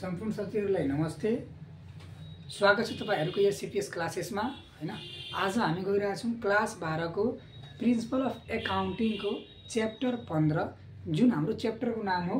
सम्पूर्ण साथीहरुलाई नमस्ते, स्वागत छ तपाईहरुको यो सीपीएस क्लासेसमा। हैन, आज हामी गइरहेका छौं क्लास 12 को प्रिन्सिपल अफ एकाउन्टिङ को चैप्टर 15, जुन हाम्रो चैप्टर को नाम हो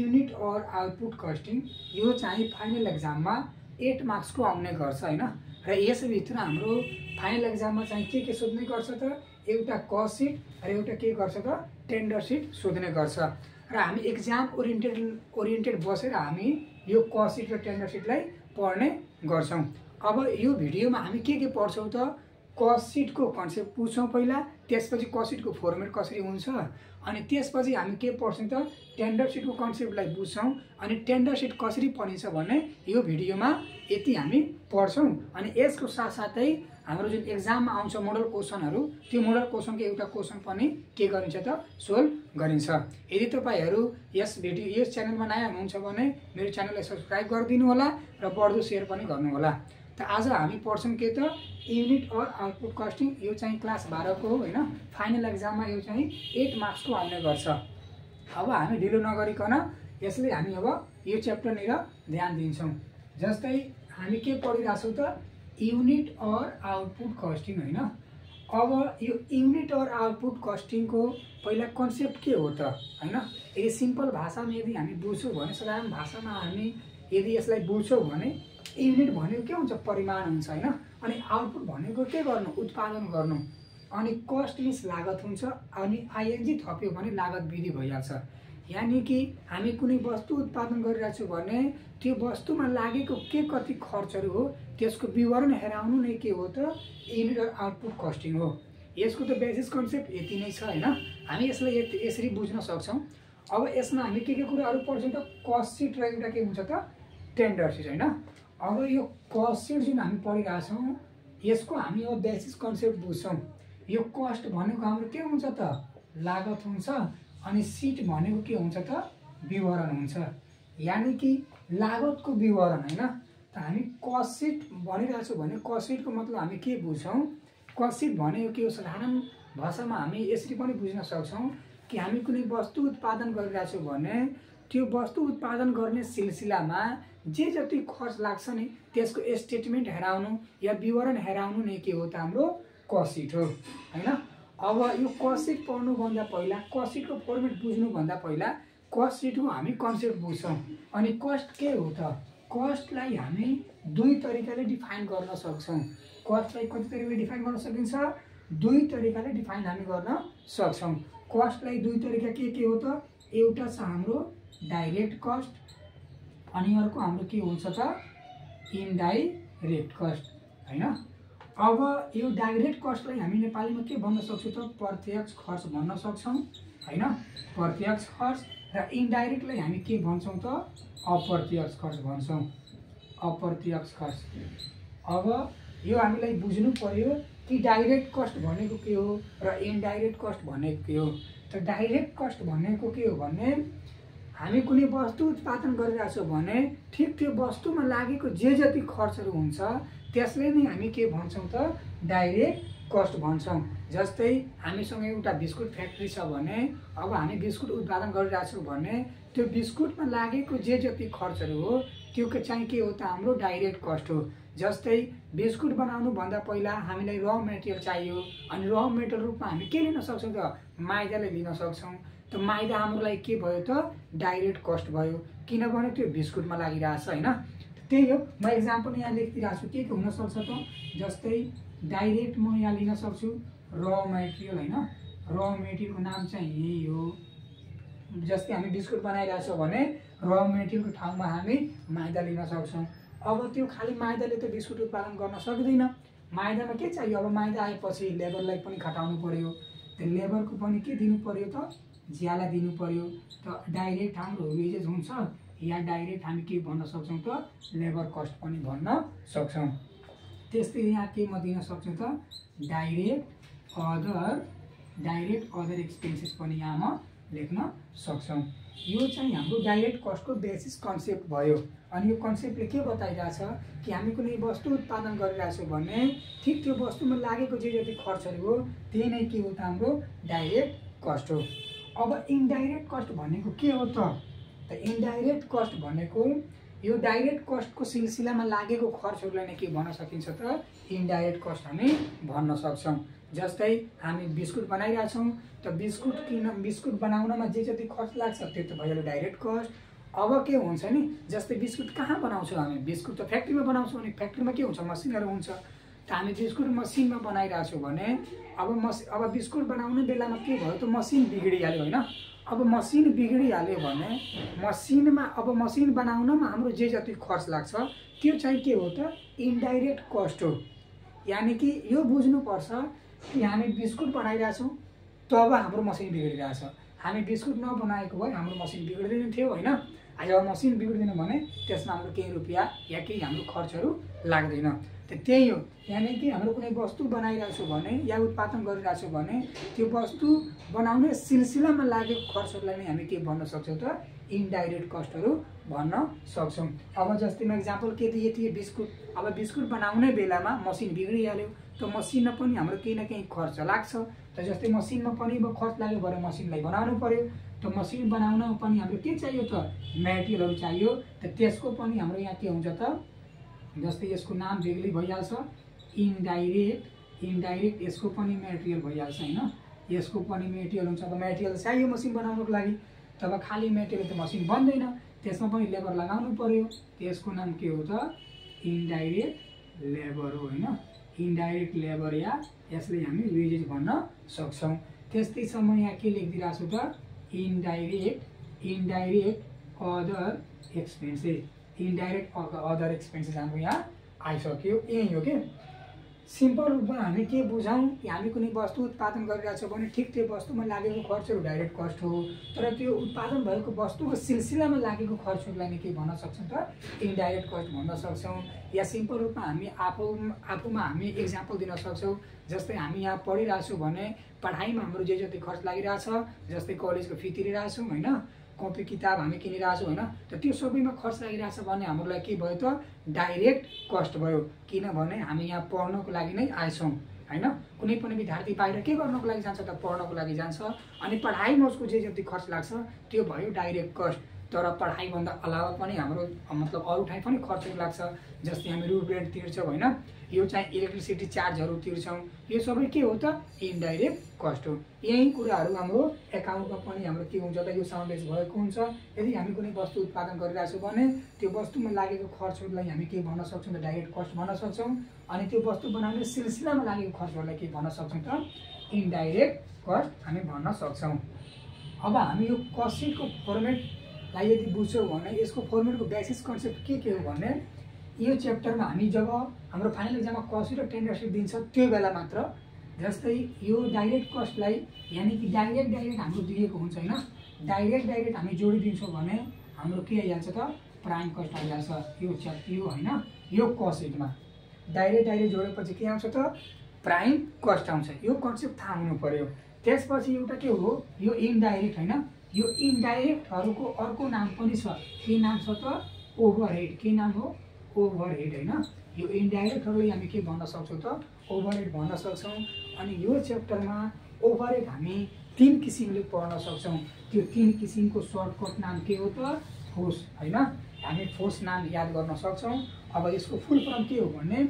यूनिट और आउटपुट कस्टिङ। यो चाहिँ फाइनल एक्जाम में 8 मार्क्स को आउने गर्छ। हैन, र यस भित्र हाम्रो फाइनल एक्जाम में चाहिँ के सोध्ने गर्छ त एउटा कस्ट शीट र एउटा के गर्छ त टेन्डर शीट सोध्ने गर्छ। र हामी एक्जाम ओरिएन्टेड बसेर हामी यो कस्ट शीट र टेन्डर शीटलाई पढ्ने गर्छौं। अब यो भिडियोमा हामी के पढ्छौं त कस्ट शीटको कन्सेप्ट बुझ्छौं पहिला, त्यसपछि कस्ट शीटको फर्मेट कसरी हुन्छ, अनि त्यसपछि हामी के पढ्छौं त टेन्डर शीटको कन्सेप्टलाई बुझ्छौं, अनि टेन्डर शीट कसरी बनिन्छ भन्ने यो भिडियोमा यति हामी पढ्छौं। अनि यसको साथसाथै हाम्रो जुन एक्जाममा आउँछ मोडल क्वेशनहरु, त्यो मोडल क्वेशनको एउटा क्वेशन पनि के गरिन्छ त सोल्भ गरिन्छ। यदि तपाईहरु यस च्यानलमा नयाँ हुनुहुन्छ भने मेरो च्यानललाई सब्स्क्राइब गरिदिनु होला र बढ्दो शेयर पनि गर्नु होला। त आज हामी पढ्छौं के त युनिट और आउटपुट कस्टिङ। यो चाहिँ क्लास 12 को हो। हैन, फाइनल एक्जाममा यो चाहिँ 8 मार्क्स को आउने गर्छ। अब हामी ढिलो नगरिकन यसले हामी अब यो च्याप्टर निर ध्यान दिन्छौं। जस्तै हामी के पढिरहेका छौं त यूनिट और आउटपुट कस्टिंग। हैन, अब यो यूनिट और आउटपुट कस्टिंग को पहिला कन्सेप्ट के हो त? हैन, यदि सिम्पल भाषा में यदि हम बुझ्छौं भने, साधारण भाषा में हामी यदि यसलाई बुझ्छौं भने यूनिट भनेको के हुन्छ? परिमाण हुन्छ। हैन, अनि आउटपुट भनेको के गर्नु? उत्पादन गर्नु। अनि कस्ट मिस लागत हुन्छ, अनि आईएनजी थप्यो भने लागत वृद्धि भइहाल्छ। यानी कि हामी कुनै वस्तु उत्पादन गरिरहेका छौं भने त्यो वस्तुमा लागेको के कति खर्चहरु हो त्यसको विवरण हेराउनु नै के हो त यूनिट और आउटपुट कस्टिङ हो। यसको त बेसिस कन्सेप्ट यति नै छ। हैन, हामी यसलाई यसरी बुझ्न सक्छौं। अब यसमा हामी के कुराहरु पढ्छौं त कस्ट शीट र एउटा के हुन्छ त टेन्डर शीट। हैन, अब यो कस्ट शीट जुन हामी पढिरहेका छौं यसको हामी अब बेसिस कन्सेप्ट बुझ्छौं। यो कस्ट भनेको हाम्रो के हुन्छ त लागत हुन्छ, अनि शीट भनेको के हुन्छ त विवरण हुन्छ, यानी कि लागत को विवरण। हैन, त हामी कस्ट शीट भनिरहेका छौं भने कस्ट शीट को मतलब हामी के बुझ्छौं? कस्ट शीट भनेको के हो? साधारण भाषामा हामी यसरी पनि बुझ्न सक्छौं कि हामी कुनै वस्तु उत्पादन गरिरहेका छौं भने त्यो वस्तु उत्पादन गर्ने सिलसिलामा जे जति खर्च लाग्छ नि त्यसको स्टेटमेन्ट हेराउनु या विवरण हेराउनु नै के हो त हाम्रो कस्ट शीट हो। हैन, अब यो कस्ट शीट पढ्नु भन्दा पहिला, कस्ट शीट को फर्मेट बुझ्नु भन्दा पहिला कस्ट शीट को हामी कन्सेप्ट बुझ्छौं। अनि कस्ट के हो त? कस्टलाई हामी दुई तरिकाले डिफाइन गर्न सक्छौं। कस्टलाई कति तरिकाले डिफाइन गर्न सकिन्छ? दुई तरिकाले डिफाइन हामी गर्न सक्छौं। कस्टलाई दुई तरिका के हो त? एउटा छ हाम्रो डाइरेक्ट कस्ट, अनि अर्को हाम्रो के हुन्छ त इनडाइरेक्ट कस्ट। हैन, अब यो डाइरेक्ट कस्टलाई हामी नेपालीमा के भन्न सक्छौं त प्रत्यक्ष खर्च भन्न सक्छौं। हैन, प्रत्यक्ष खर्च, र इन्डाइरेक्टलाई हामी के भन्छौं त अप्रत्यक्ष खर्च भन्छौं, अप्रत्यक्ष खर्च। अब यो हामीलाई बुझ्नु पर्यो कि डाइरेक्ट कस्ट भनेको के हो र इन्डाइरेक्ट कस्ट भनेको के हो। त डाइरेक्ट कस्ट भनेको के हो भने हामी कुनै वस्तु उत्पादन गरिरहेका छौं भने ठीक त्यो वस्तुमा लागेको जे जति खर्चहरु हुन्छ त्यसले नै हामी के भन्छौं त डाइरेक्ट कस्ट भन्छौं। जस्तै हामीसँग एउटा बिस्कुट फ्याक्ट्री छ भने अब हामी बिस्कुट उत्पादन गरिरहेका छौं भने त्यो बिस्कुटमा लागेको जे जति खर्चहरु हो त्यो चाहिँ के हो त हाम्रो डाइरेक्ट कस्ट हो। जस्तै बिस्कुट बनाउनु भन्दा पहिला हामीलाई र मटेरियल चाहियो, अनि र मटेरियल रूपमा हामी के लिन सक्छौं त मैदाले लिन सक्छौं। त मैदा हामीलाई के भयो त डाइरेक्ट कस्ट भयो, किनभने त्यो बिस्कुटमा लागिरहेछ। हैन, त्यही हो। म एक्जाम्पल यहाँ लेखिरहेको छु, के हुन सक्छ त? जस्तै डाइरेक्ट म यहाँ लिन सक्छु र मटेरियल। हैन, र मटेरियलको नाम चाहिँ यही हो। जस्तै हामी बिस्कुट बनाइरहेछौँ भने र मटेरियलको ठाउँमा हामी मैदा लिन सक्छौँ। अब त्यो खाली मैदाले त बिस्कुट उत्पादन गर्न सक्दैन। मैदामा के चाहियो? अब मैदा आएपछि लेबरलाई पनि खटाउनु पर्यो, त्यो लेबरको पनि के दिनु पर्यो त ज्याला दिनु पर्यो। त डाइरेक्ट हाम्रो वेजेस हुन्छ, या डाइरेक्ट हामी के भन्न सक्छौं त लेबर कस्ट पनि भन्न सक्छौं। त्यस्तै यहाँ के म दिन सक्छु त डाइरेक्ट अदर एक्सपेन्सेस पनि यहाँ म लेख्न सक्छौं। यो चाहिँ हाम्रो डाइरेक्ट कस्ट को बेसिस कन्सेप्ट भयो। अनि यो कन्सेप्टले के बताइरहेछ कि हामी कुनै वस्तु उत्पादन गरिरहेछौं भने ठीक त्यो वस्तुमा लागेको जे जति खर्चहरु हो त्यही नै के हो त हाम्रो डाइरेक्ट कस्ट हो। अब इन्डाइरेक्ट कस्ट भनेको के हो त? इन्डाइरेक्ट कस्ट भनेको यो डाइरेक्ट कस्ट को सिलसिला में लगे खर्चहरुलाई के भन्न सकिन्छ त इनडाइरेक्ट कस्ट हामी भन्न सक्छौं। जस्तै हामी बिस्कुट बनाइरा छौं त बिस्कुट बनाउनमा जे जति खर्च लाग्छ त्यो त भयो डाइरेक्ट कस्ट। अब के हुन्छ नि जस्तै बिस्कुट कहाँ बनाउँछौं हामी, बिस्कुट त फ्याक्ट्रीमा बनाउँछौं नि, फ्याक्ट्रीमा के हुन्छ मसिनहरु हुन्छ त हामी बिस्कुट मसिनमा बनाइरा छौं भने अब बिस्कुट बनाउने बेलामा के भयो त मसिन बिग्रिहाल्यो हैन। अब मसिन बिग्रिहाल्यो भने मसिनमा अब मसिन बनाउनमा हाम्रो जे जति खर्च लाग्छ त्यो चाहिँ के हो त इन्डाइरेक्ट कस्ट हो। यानी कि यो बुझ्नुपर्छ कि हामी बिस्कुट बनाइरा छौं तब हाम्रो मसिन बिग्रिरा छ, हामी बिस्कुट नबनाएको भए हाम्रो मसिन बिग्रिदैन थियो हैन। अब मसिन बिग्रिदैन भने त्यसमा हाम्रो केही रुपैयाँ या केही हाम्रो खर्चहरु लाग्दैन। तो त्यही हो, यानी कि हम कुछ वस्तु बनाइरा छौं भने या उत्पादन गरिरा छौं भने त्यो वस्तु बनाने सिलसिला में लगे खर्चहरुलाई नै हामी के भन्न सक्छौं त इन्डाइरेक्ट कस्टहरु भन्न सक्छौं। अब जस्तै म एक्जाम्पल के दिए थिए बिस्कुट, अब बिस्कुट बनाउने बेलामा मसिन बिग्रिहाल्यो तो मसिनमा पनि हाम्रो केही न केही खर्च लाग्छ। तो जस्तै मसिनमा पनि अब खर्च लाग्यो भने मसिनलाई बनाउनु पर्यो तो मसिन बनाउनमा पनि हाम्रो के चाहियो त मटेरियलहरु चाहियो। तो त्यसको पनि हाम्रो यहाँ के हुन्छ त जस्तै यसको नाम बेग्लै भइहाल्छ इन्डाइरेक्ट यसको पनि मटेरियल भइहाल्छ हैन, यसको पनि मटेरियल हुन्छ। अब मटेरियल चाहियो मसिन बनाउनको लागि, तब खाली मटेरियल त मसिन बन्दैन, त्यसमा पनि लेबर लगाउनु पर्यो। त्यसको नाम के हो त इन्डाइरेक्ट लेबर हो हैन, इन्डाइरेक्ट लेबर या यसले हामी वेजेस भन्न सक्छौं। त्यस्तै सम्म यहाँ के लेखिदिराछु त indirect other expenses, indirect other expenses हाम्रो यहाँ आइसक्यो। यही हो कि सिम्पल रूप में हमें के बुझाऊं कि हमें कुछ वस्तु उत्पादन कर ठीक त्यो वस्तु में लगे खर्च डाइरेक्ट कस्ट हो, तर त्यो उत्पादन भएको वस्तु को सिलसिला में लगे खर्च के भन्न सक्छौं त इन्डाइरेक्ट कस्ट भन्न सक्छौं। या सिम्पल रूप में हमें आफूमा हमें एक्जाम्पल दिन सक्छौं। जस्तै हामी यहाँ पढिरा छौं भने पढाइमा हाम्रो जे जति खर्च लागिरा छ, जस्तै कलेजको फी तिरिरा छौं हैन, कॉपी किताब हमें किनिराछौं हैन, तो त्यो सबैमा खर्च लागिराछ भने हामीलाई के भयो त डाइरेक्ट कस्ट भयो। किनभने हामी यहाँ पढ्नको लागि नै आएछौं हैन। कुनै पनि विद्यार्थी बाहिर के गर्नको लागि जान्छ त पढ्नको लागि जान्छ, अनि पढाइमा उसको जे जति खर्च लाग्छ त्यो भयो डाइरेक्ट कस्ट। तर पढाइ भन्दा अलावा पनि हाम्रो मतलब अरु ठाउँ पनि खर्च लाग्छ, जस्तै हामी रुट रेन्ट तिर्छौं हैन, यो चाहिँ इलेक्ट्रिसिटी चार्जहरु तिर्छौं, यो सबै के हो त इन्डाइरेक्ट कस्ट हो। यही कुराहरु हाम्रो एकाउन्टमा पनि हाम्रो के हुन्छ त यो समावेश भएको हुन्छ। यदि हामी कुनै वस्तु उत्पादन गरिरा छौं भने त्यो वस्तुमा लागेको खर्चहरुलाई हामी के भन्न सक्छौं त डाइरेक्ट कस्ट भन्न सक्छौं, अनि त्यो वस्तु बनाउने सिलसिलामा लागेको खर्चहरुलाई के भन्न सक्छौं त इन्डाइरेक्ट कस्ट हामी भन्न सक्छौं। अब हामी यो कस्टको फर्मेट यदि बुझ्छौं भने यसको फर्मेटको बेसिस कन्सेप्ट के हो भने यो च्याप्टरमा हामी जब हाम्रो फाइनल एक्जाममा कस्ट र टेन्डरसिप दिन्छ त्यो बेला मात्र जस्तै यो डाइरेक्ट कस्टलाई यानी कि डाइरेक्ट हाम्रो दिएको हुन्छ हैन, डाइरेक्ट हामी जोडिदिन्छौं भने हाम्रो के आइहाल्छ त प्राइम कस्ट आइहाल्छ। यो च्याप्टर हैन, यो कस्टमा डाइरेक्ट जोडेपछि के आउँछ त प्राइम कस्ट आउँछ। यो कन्सेप्ट थाहा हुनु पर्यो। त्यसपछि एउटा के हो यो इन्डाइरेक्ट हैन, यो इन्डाइरेक्टहरुको अर्को नाम पनि छ, के नाम छ त ओभरहेड। के नाम हो ओभरहेड हैन। यो इन्डाइरेक्टहरुलाई हामी के भन्न सक्छौं त ओभरहेड भन्न सक्छौं। अनि यो च्याप्टरमा ओभरहेड हामी तीन किसिमले पढ्न सक्छौं। त्यो तीन किसिमको सर्टकट नाम के हो त फोर्स हैन। हामी फोर्स नाम याद गर्न सक्छौं। अब यसको फुल फर्म के हो भने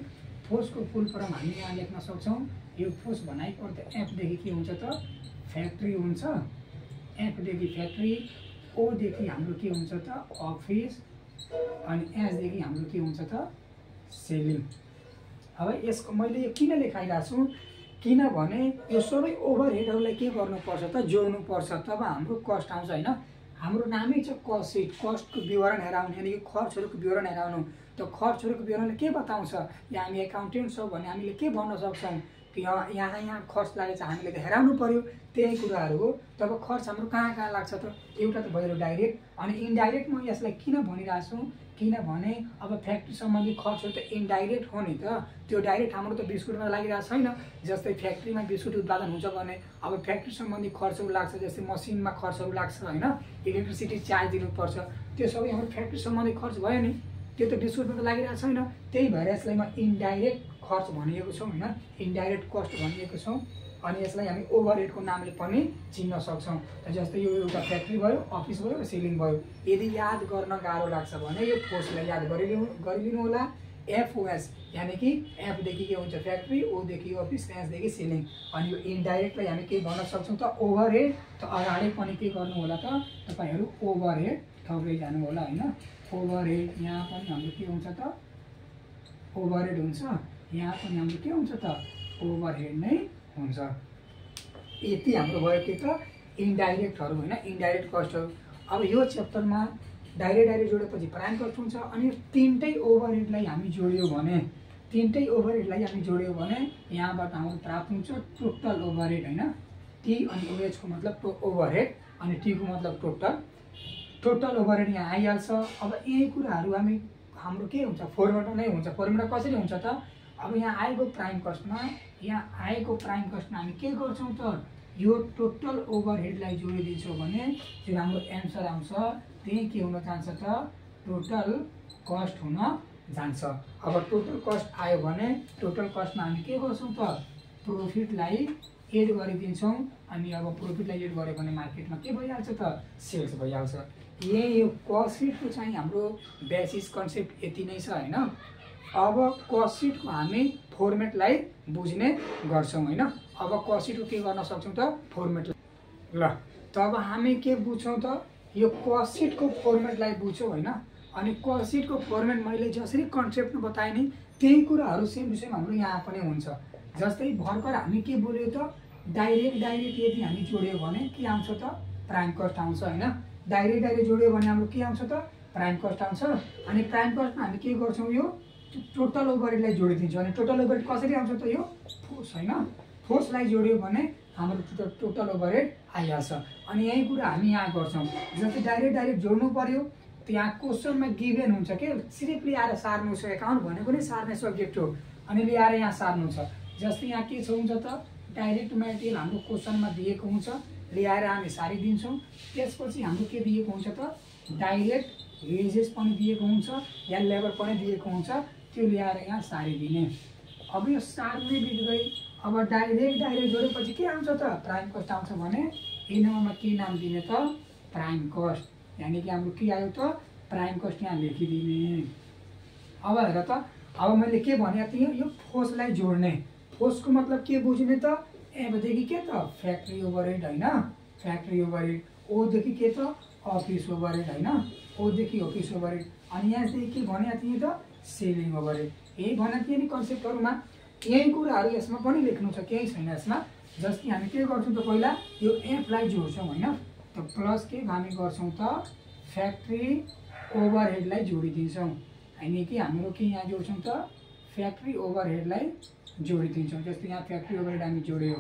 फोर्सको फुल फर्म हामी यहाँ लेख्न सक्छौं। यो फोर्स भनाइको अर्थ एफ देखि के हुन्छ त फ्याक्ट्री हुन्छ, एफ देखि फ्याक्ट्री, ओ देखि हाम्रो के हुन्छ त अफिस, अनि एस देखि हाम्रो के हुन्छ त सेलिङ। अब यसको मैले यो किन लेखाइराछु किनभने यो सबै ओभरहेडहरुलाई के गर्नुपर्छ त जोड्नुपर्छ, तब हाम्रो कस्ट आउँछ हैन। हाम्रो नामै छ कस्ट सिट, कस्टको विवरण हेराउनु यानी कि खर्चहरुको विवरण हेराउनु। त खर्चहरुको विवरणले के बताउँछ या हामी एकाउन्टेन्ट छौं भने हामीले के भन्न सक्छौं कि यहाँ खर्च लागेछ हामीले त हेराउनु पर्यो। त्यही कुराहरु हो। तब खर्च हाम्रो कहाँ लाग्छ त एउटा त भयो डाइरेक्ट। अनि इन्डाइरेक्ट म यसलाई किन भनिराछु किनभने अब फ्याक्ट्री सम्बन्धी खर्चहरु त इन्डाइरेक्ट हो नि त। त्यो डाइरेक्ट हाम्रो त बिस्कुटमा लागिरा छैन। जस्तै फ्याक्ट्रीमा बिस्कुट उत्पादन हुन्छ भने अब फ्याक्ट्री सम्बन्धी खर्चहरु लाग्छ, जस्तै मसिनमा खर्चहरु लाग्छ हैन, इलेक्ट्रिसिटी चार्ज दिनुपर्छ, त्यो सबै हाम्रो फ्याक्ट्री सम्बन्धी खर्च भयो नि, त्यो त बिस्कुटमा त लागिरा छैन। त्यही भएर यसलाई म इन्डाइरेक्ट खर्च भनिएको छौं हैन, इन्डाइरेक्ट कस्ट भनिएको छौं। अभी ओभरहेड को नामले पनि चिन्न सक्छौं। जस्तै यो एउटा फ्याक्ट्री भयो, अफिस भयो, सेलिङ भयो। यदि याद गर्न गाह्रो लाग्छ भने यो कोर्सलाई याद गरिदिनु होला। एफओएस यानी कि एफ देखि के हुन्छ फ्याक्ट्री, ओ देखि अफिस, एस देखि सेलिङ। अनि यो इन्डाइरेक्टलाई हामी के गर्न सक्छौं त ओभरहेड। त अगाडि पनि के गर्नु होला त तपाईहरु ओभरहेड थप्दै जानु होला हैन। ओभरहेड यहाँ पनि हाम्रो के हुन्छ त ओभरहेड हुन्छ, यहाँ पनि हाम्रो के हुन्छ त ओभरहेड नै हुन्छ। यति हाम्रो भयो के त इन्डाइरेक्टहरु हैन, इन्डाइरेक्ट कस्टहरु। अब यो च्याप्टरमा डाइरेक्ट जोडेपछि प्राइम कस्ट हुन्छ। अनि तीनटै ओभरहेडलाई हामी जोड्यौ भने यहाँबाट हाम्रो प्राप्त हुन्छ टोटल ओभरहेड हैन। टी अनि ओएच को मतलब ओभरहेड अनि टी को मतलब टोटल। टोटल ओभरहेड यहाँ आइहाल्छ। अब यही कुराहरु हामी हाम्रो के हुन्छ फर्मुला नै हुन्छ। फर्मुला कसरी हुन्छ त अब यहाँ आएको प्राइम कस्टमा हामी के गर्छौं त यो टोटल ओभरहेडलाई जोडिदिन्छौं भने जो हाम्रो आन्सर आउँछ त्यही के हुन जान्छ त टोटल कस्ट हुन जान्छ। अब टोटल कस्ट आयो भने टोटल कस्टमा हामी के गर्छौं त प्रॉफिटलाई एड गरिदिन्छौं। अनि अब प्रॉफिटलाई एड गर्यो भने मार्केटमा के भइहाल्छ त सेल्स भइहाल्छ। यही यो कस्ट सिटको चाहिँ हाम्रो बेसिस कन्सेप्ट यति नै छ हैन। अब कस्ट सिट को हामी फर्मेटलाई बुझ्ने गर्छौं हैन। अब कस्ट सिट को के गर्न सक्छौं त फर्मेट। ल तब हामी के बुझ्छौं त यो कस्ट सिट को फर्मेटलाई बुझ्छौं हैन। अनि कस्ट सिट को फर्मेट मैले जसरी कन्सेप्ट बताए नि त्यही कुराहरु सेम विषय हाम्रो यहाँ पनि हुन्छ। जस्तै भर्खर हामी के बोल्यो त डाइरेक्ट यदि हामी जोड्यो भने के आउँछ त प्राइम कस्ट आउँछ हैन। डाइरेक्ट जोड्यो भने हाम्रो के आउँछ त प्राइम कस्ट आउँछ। अनि प्राइम कस्टमा हामी के गर्छौं यो टोटल ओभरहेडलाई जोडिदिन्छौं। अनि टोटल ओभरहेड कसरी आउँछ त यो फोर्स हैन। फोर्सलाई जोड्यो भने हाम्रो टोटल ओभरहेड आइहाल्छ। अनि यही कुरा हामी यहाँ गर्छौं। जस्तै डाइरेक्ट जोड्नु पर्यो त्यहाँ क्वेशनमा गिभन हुन्छ के सिर्फ ल्याएर सार्नु छ। एकाउन्ट भनेको नै सार्ने सब्जेक्ट हो अनि ल्याएर यहाँ सार्नु छ। जस्तै यहाँ के हुन्छ त डाइरेक्ट मटेरियल हाम्रो क्वेशनमा दिएको हुन्छ ल्याएर हामी सारिदिन्छौं। त्यसपछि हाम्रो के दिएको हुन्छ त डाइरेक्ट वेजेस पनि दिएको हुन्छ या लेबर पनि दिएको हुन्छ त्यो ल्याएर यहाँ सारिदिने। अब यो सार्ने बित्तिकै अब डाइरेक्ट जोडेपछि के आउँछ त प्राइम कस्ट आउँछ भने यो नम्बरमा के नाम दिने त प्राइम कस्ट। यानी कि हाम्रो के आयो त प्राइम कस्ट यहाँ लेखिदिने। अब हेर त अब मैले के भनेको थिएँ यो फोर्सलाई जोड्ने। फोर्सको मतलब के बुझ्ने त एफदेखि के त फ्याक्ट्री ओभरहेड हैन, फ्याक्ट्री ओभरहेड, ओदेखि के त अफिस ओभरहेड हैन, ओदेखि अफिस ओभरहेड, अनि यसदेखि के भनेको थिएँ त सेलिङ ओभरहेड। यही भनेको थिएँ नि कन्सेप्टहरुमा। यही कुराहरु यसमा पनि लेख्नु छ, केही छैन यसमा। जस्तै हामी के गर्छौं त पहिला यो एफलाई जोड्छौं हैन। त प्लस के हामी गर्छौं त फ्याक्ट्री ओभरहेडलाई जोडिदिन्छौं। हैन कि हाम्रो के यहाँ जोड्छौं त फ्याक्ट्री ओभरहेडलाई जोडिदिन्छौं। जस्तै यहाँ फ्याक्ट्री ओभरहेड हामी जोड्यो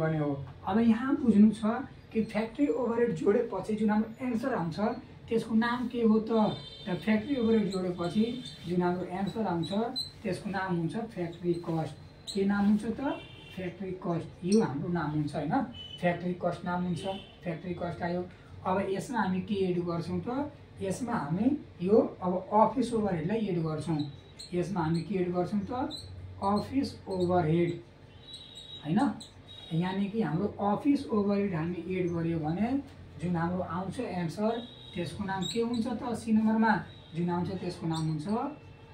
भने हो। अब यहाँ बुझ्नु छ कि फ्याक्ट्री ओभरहेड जोडेपछि जुन हाम्रो आन्सर आउँछ त्यसको नाम के हो त फ्याक्ट्री ओभरहेड जोडेपछि जुन हाम्रो आन्सर आउँछ त्यसको नाम हुन्छ फ्याक्ट्री कस्ट। के नाम हुन्छ त फ्याक्ट्री कस्ट। यो हाम्रो नाम हुन्छ हैन, फ्याक्ट्री कस्ट नाम हुन्छ। फ्याक्ट्री कस्ट आयो। अब यसमा हामी के एड गर्छौं त यसमा हामी यो अब अफिस ओभरहेडलाई एड गर्छौं। यसमा हामी के एड गर्छौं त अफिस ओभरहेड हैन। यानी कि हाम्रो अफिस ओभरहेड हामी एड गर्यो भने जुन हाम्रो आउँछ आन्सर त्यसको नाम के हुन्छ त सी नम्बरमा जुन आउँछ त्यसको नाम हुन्छ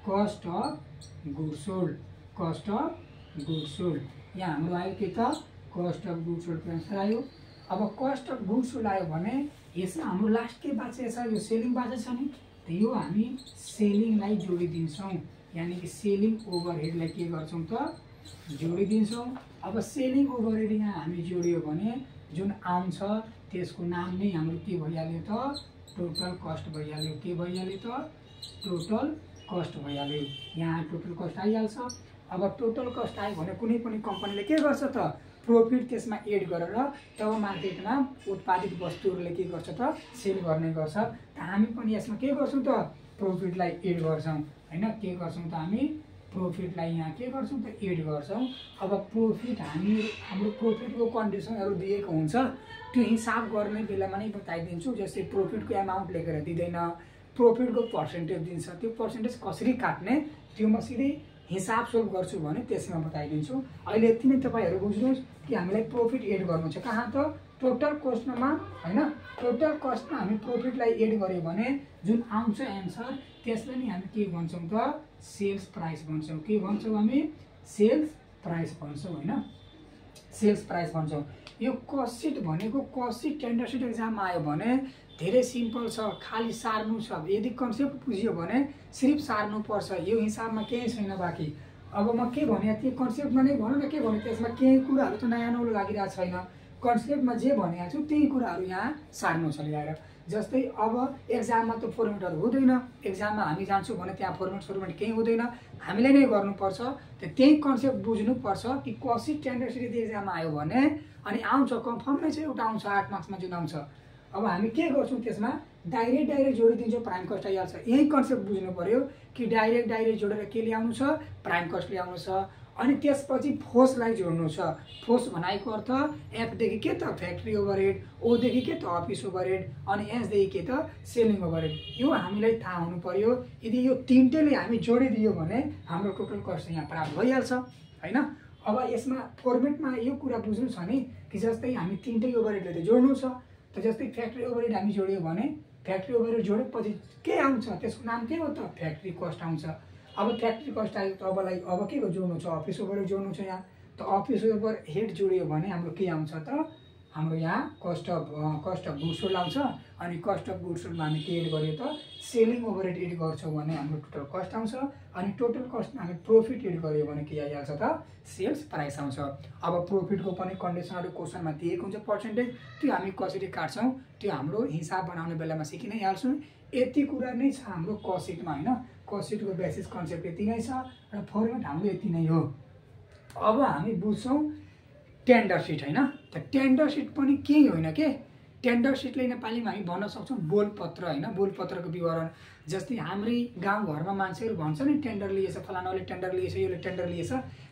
कस्ट अफ गुड सोल्ड। यहाँ हाम्रो आयो के त कस्ट अफ गुड सोल्ड को आन्सर आयो। अब कस्ट अफ गुड सोल्ड आयो भने यसमा हाम्रो लास्ट के बाँचे छ यो सेलिङ बाँचे छ नि, त यो हामी सेलिङलाई जोडिदिन्छौँ। यानी कि सेलिङ ओभरहेडलाई के गर्छौँ त जोडिदिन्छौँ। अब सेलिङ ओभरहेड यहाँ हामी जोड्यो भने जुन आउँछ त्यसको नाम नै हाम्रो के भइहाल्यो त टोटल कस्ट भइहाल्यो। के भइहाल्यो त टोटल कस्ट भइहाल्यो। यहाँ टोटल कस्ट आइहाल्छ। अब टोटल कस्ट आयो भने कुनै पनि कम्पनीले के गर्छ त प्रॉफिट त्यसमा एड गरेर तब मार्केटमा उत्पादित वस्तुहरूले के गर्छ त सेल गर्ने गर्छ। त हामी पनि यसमा के गर्छौँ त प्रॉफिटलाई एड गर्छौँ हैन। के गर्छौँ त हामी प्रॉफिटलाई यहाँ के गर्छौँ त एड गर्छौँ। अब प्रॉफिट हामी हाम्रो प्रॉफिटको कन्डिसनहरु दिएको हुन्छ त्यो हिसाब गर्ने बेलामा नै बताइदिन्छु। जस्तै प्रॉफिटको अमाउन्ट लेखेर दिदैन, प्रॉफिटको पर्सेन्टेज दिन्छ। त्यो पर्सेन्टेज कसरी काट्ने त्यो म सिधै हिसाब सोल्व गर्छु भने त्यसमा बताइदिन्छु। अहिले यति नै तपाईहरु बुझ्नुस् कि हामीलाई प्रॉफिट एड गर्नु छ कहाँ त टोटल कस्टमा हैन। टोटल कस्टमा हामी प्रॉफिटलाई एड गर्यो भने जुन आउँछ आन्सर त्यसलाई नि हामी के भन्छौं त सेल्स प्राइस भन्छौं। के भन्छौं हामी? सेल्स प्राइस भन्छौं हैन, सेल्स प्राइस भन्छौं। यो कस्ट सिट भनेको कस्ट सिट टेन्डर सिट एक्जाममा आयो भने धेरै सिम्पल छ, खाली सार्नु छ। यदि कन्सेप्ट बुझियो भने सिर्फ सार्नु पर्छ, यो हिसाबमा केही छैन बाकी। अब म के भने त्यो कन्सेप्टमा नै भनौँ न, के भने त्यसमा केही कुराहरु त नयाँ नौलो लागिरा छैन। कन्सेप्टमा जे भनेको छु त्यही कुराहरु यहाँ सार्नु छ ल्याएर। जस्तै अब एक्जाममा त फर्मुलाहरु हुँदैन, एक्जाममा हामी जान्छौँ भने त्यहाँ फर्मुलाहरु केही हुँदैन, हामीले नै गर्नुपर्छ। त्यही कन्सेप्ट बुझ्नुपर्छ कि कसरी स्ट्यान्डर्ड सिरिज एक्जाममा आयो भने अनि आउँछ कन्फर्म नै छ एउटा आउँछ 8 मार्क्समा जुन आउँछ। अब हामी के गर्छौं त्यसमा डाइरेक्ट जोडी दिन्छौँ, प्राइम कस्ट आइहाल्छ। यही कन्सेप्ट बुझ्नु पर्यो कि डाइरेक्ट जोडेर के ल्याउनु छ, प्राइम कस्ट ल्याउनु छ। अनि त्यसपछि फोर्सलाई जोड्नु छ। फोर्स भनाइको अर्थ एफ देखि के त फ्याक्ट्री ओभरहेड, ओ देखि के त अफिस ओभरहेड, अनि एस देखि के त सेलिङ ओभरहेड। यो हामीलाई थाहा हुनु पर्यो। यदि यो तीनटेले हामी जोडिदियो भने हाम्रो टोटल कस्ट यहाँ प्राप्त भइहाल्छ हैन। अब यसमा फर्मेटमा यो कुरा बुझ्नु छ नि कि जस्तै हामी तीनटै ओभरहेडले त जोड्नु छ, तो जस्तै फ्याक्ट्री ओभरहेड हामी जोड्यो भने फ्याक्ट्री ओभरहेड जोडेपछि के आउँछ, त्यसको नाम के हो त फ्याक्ट्री कस्ट आउँछ। अब फ्याक्ट्री कस्ट आयो त अब के जोड्नु छ, अफिस ओभरहेड जोड्नु छ यहाँ। त अफिस ओभरहेड जोड्यो भने हाम्रो के आउँछ त हाम्रो यहाँ कस्ट अफ गुड्स सोल्ड आउँछ। अनि कस्ट अफ गुड्स सोल्डमा हामी के एड गर्यो त सेलिङ ओभरहेड एड गर्छौँ भने हाम्रो टोटल कस्ट आउँछ। अनि टोटल कस्टमा हामी प्रॉफिट एड गर्यो भने के आइहाल्छ त सेल्स प्राइस आउँछ। अब प्रॉफिटको पनि कन्डिसनहरु क्वेशनमा दिएको हुन्छ, पर्सेन्टेज त्यो हामी कसरी काट्छौँ त्यो हाम्रो हिसाब बनाउने बेलामा सिकि नै हाल्छौँ। यति कुरा नै छ हाम्रो कस्ट सिटमा हैन। कस्ट सिटको बेसिस कन्सेप्ट यति नै छ र फर्मेट हाम्रो यति नै हो। अब हामी बुझ्छौं टेन्डर सिट हैन। त टेन्डर सिट पनि केही होइन के। टेन्डर सिटले नेपालीमा हामी भन्न सक्छौं बोलपत्र हैन, बोलपत्रको विवरण। जस्तै हाम्रै गाउँघरमा मान्छेहरु भन्छ नि टेन्डर लिएछ, फलानाले टेन्डर लिएछ, योले टेन्डर लिएछ,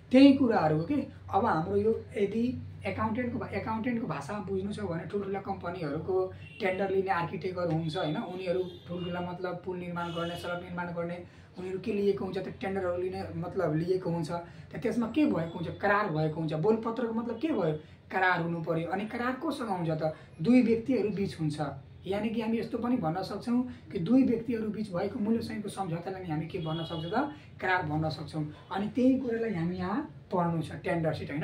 त्यही कुराहरु हो के। अब हाम्रो यो यदि एकाउन्टेन्टको भाषामा बुझ्नु छ भने ठुल्ठुला कम्पनीहरुको टेन्डर लिने आर्किटेक्टहरु हुन्छ हैन। उनीहरु ठुल्ठुला मतलब पुल निर्माण गर्ने, सडक निर्माण गर्ने उनीहरु के लिएको हुन्छ त टेन्डरहरु लिने मतलब लिएको हुन्छ। त त्यसमा के भएको हुन्छ? करार भएको हुन्छ। बोलपत्रको मतलब के भयो? करार हुनु पर्यो। अनि करार कोसँग हुन्छ त दुई व्यक्तिहरु बीच हुन्छ। यानी कि हामी यस्तो पनि भन्न सक्छौं कि दुई व्यक्तिहरु बीच भएको मूल्य सहितको सम्झौतालाई हामी के भन्न सक्छौं त करार भन्न सक्छौं। अनि त्यही कुरालाई हामी यहाँ पढ्नु छ टेन्डर सिट हैन।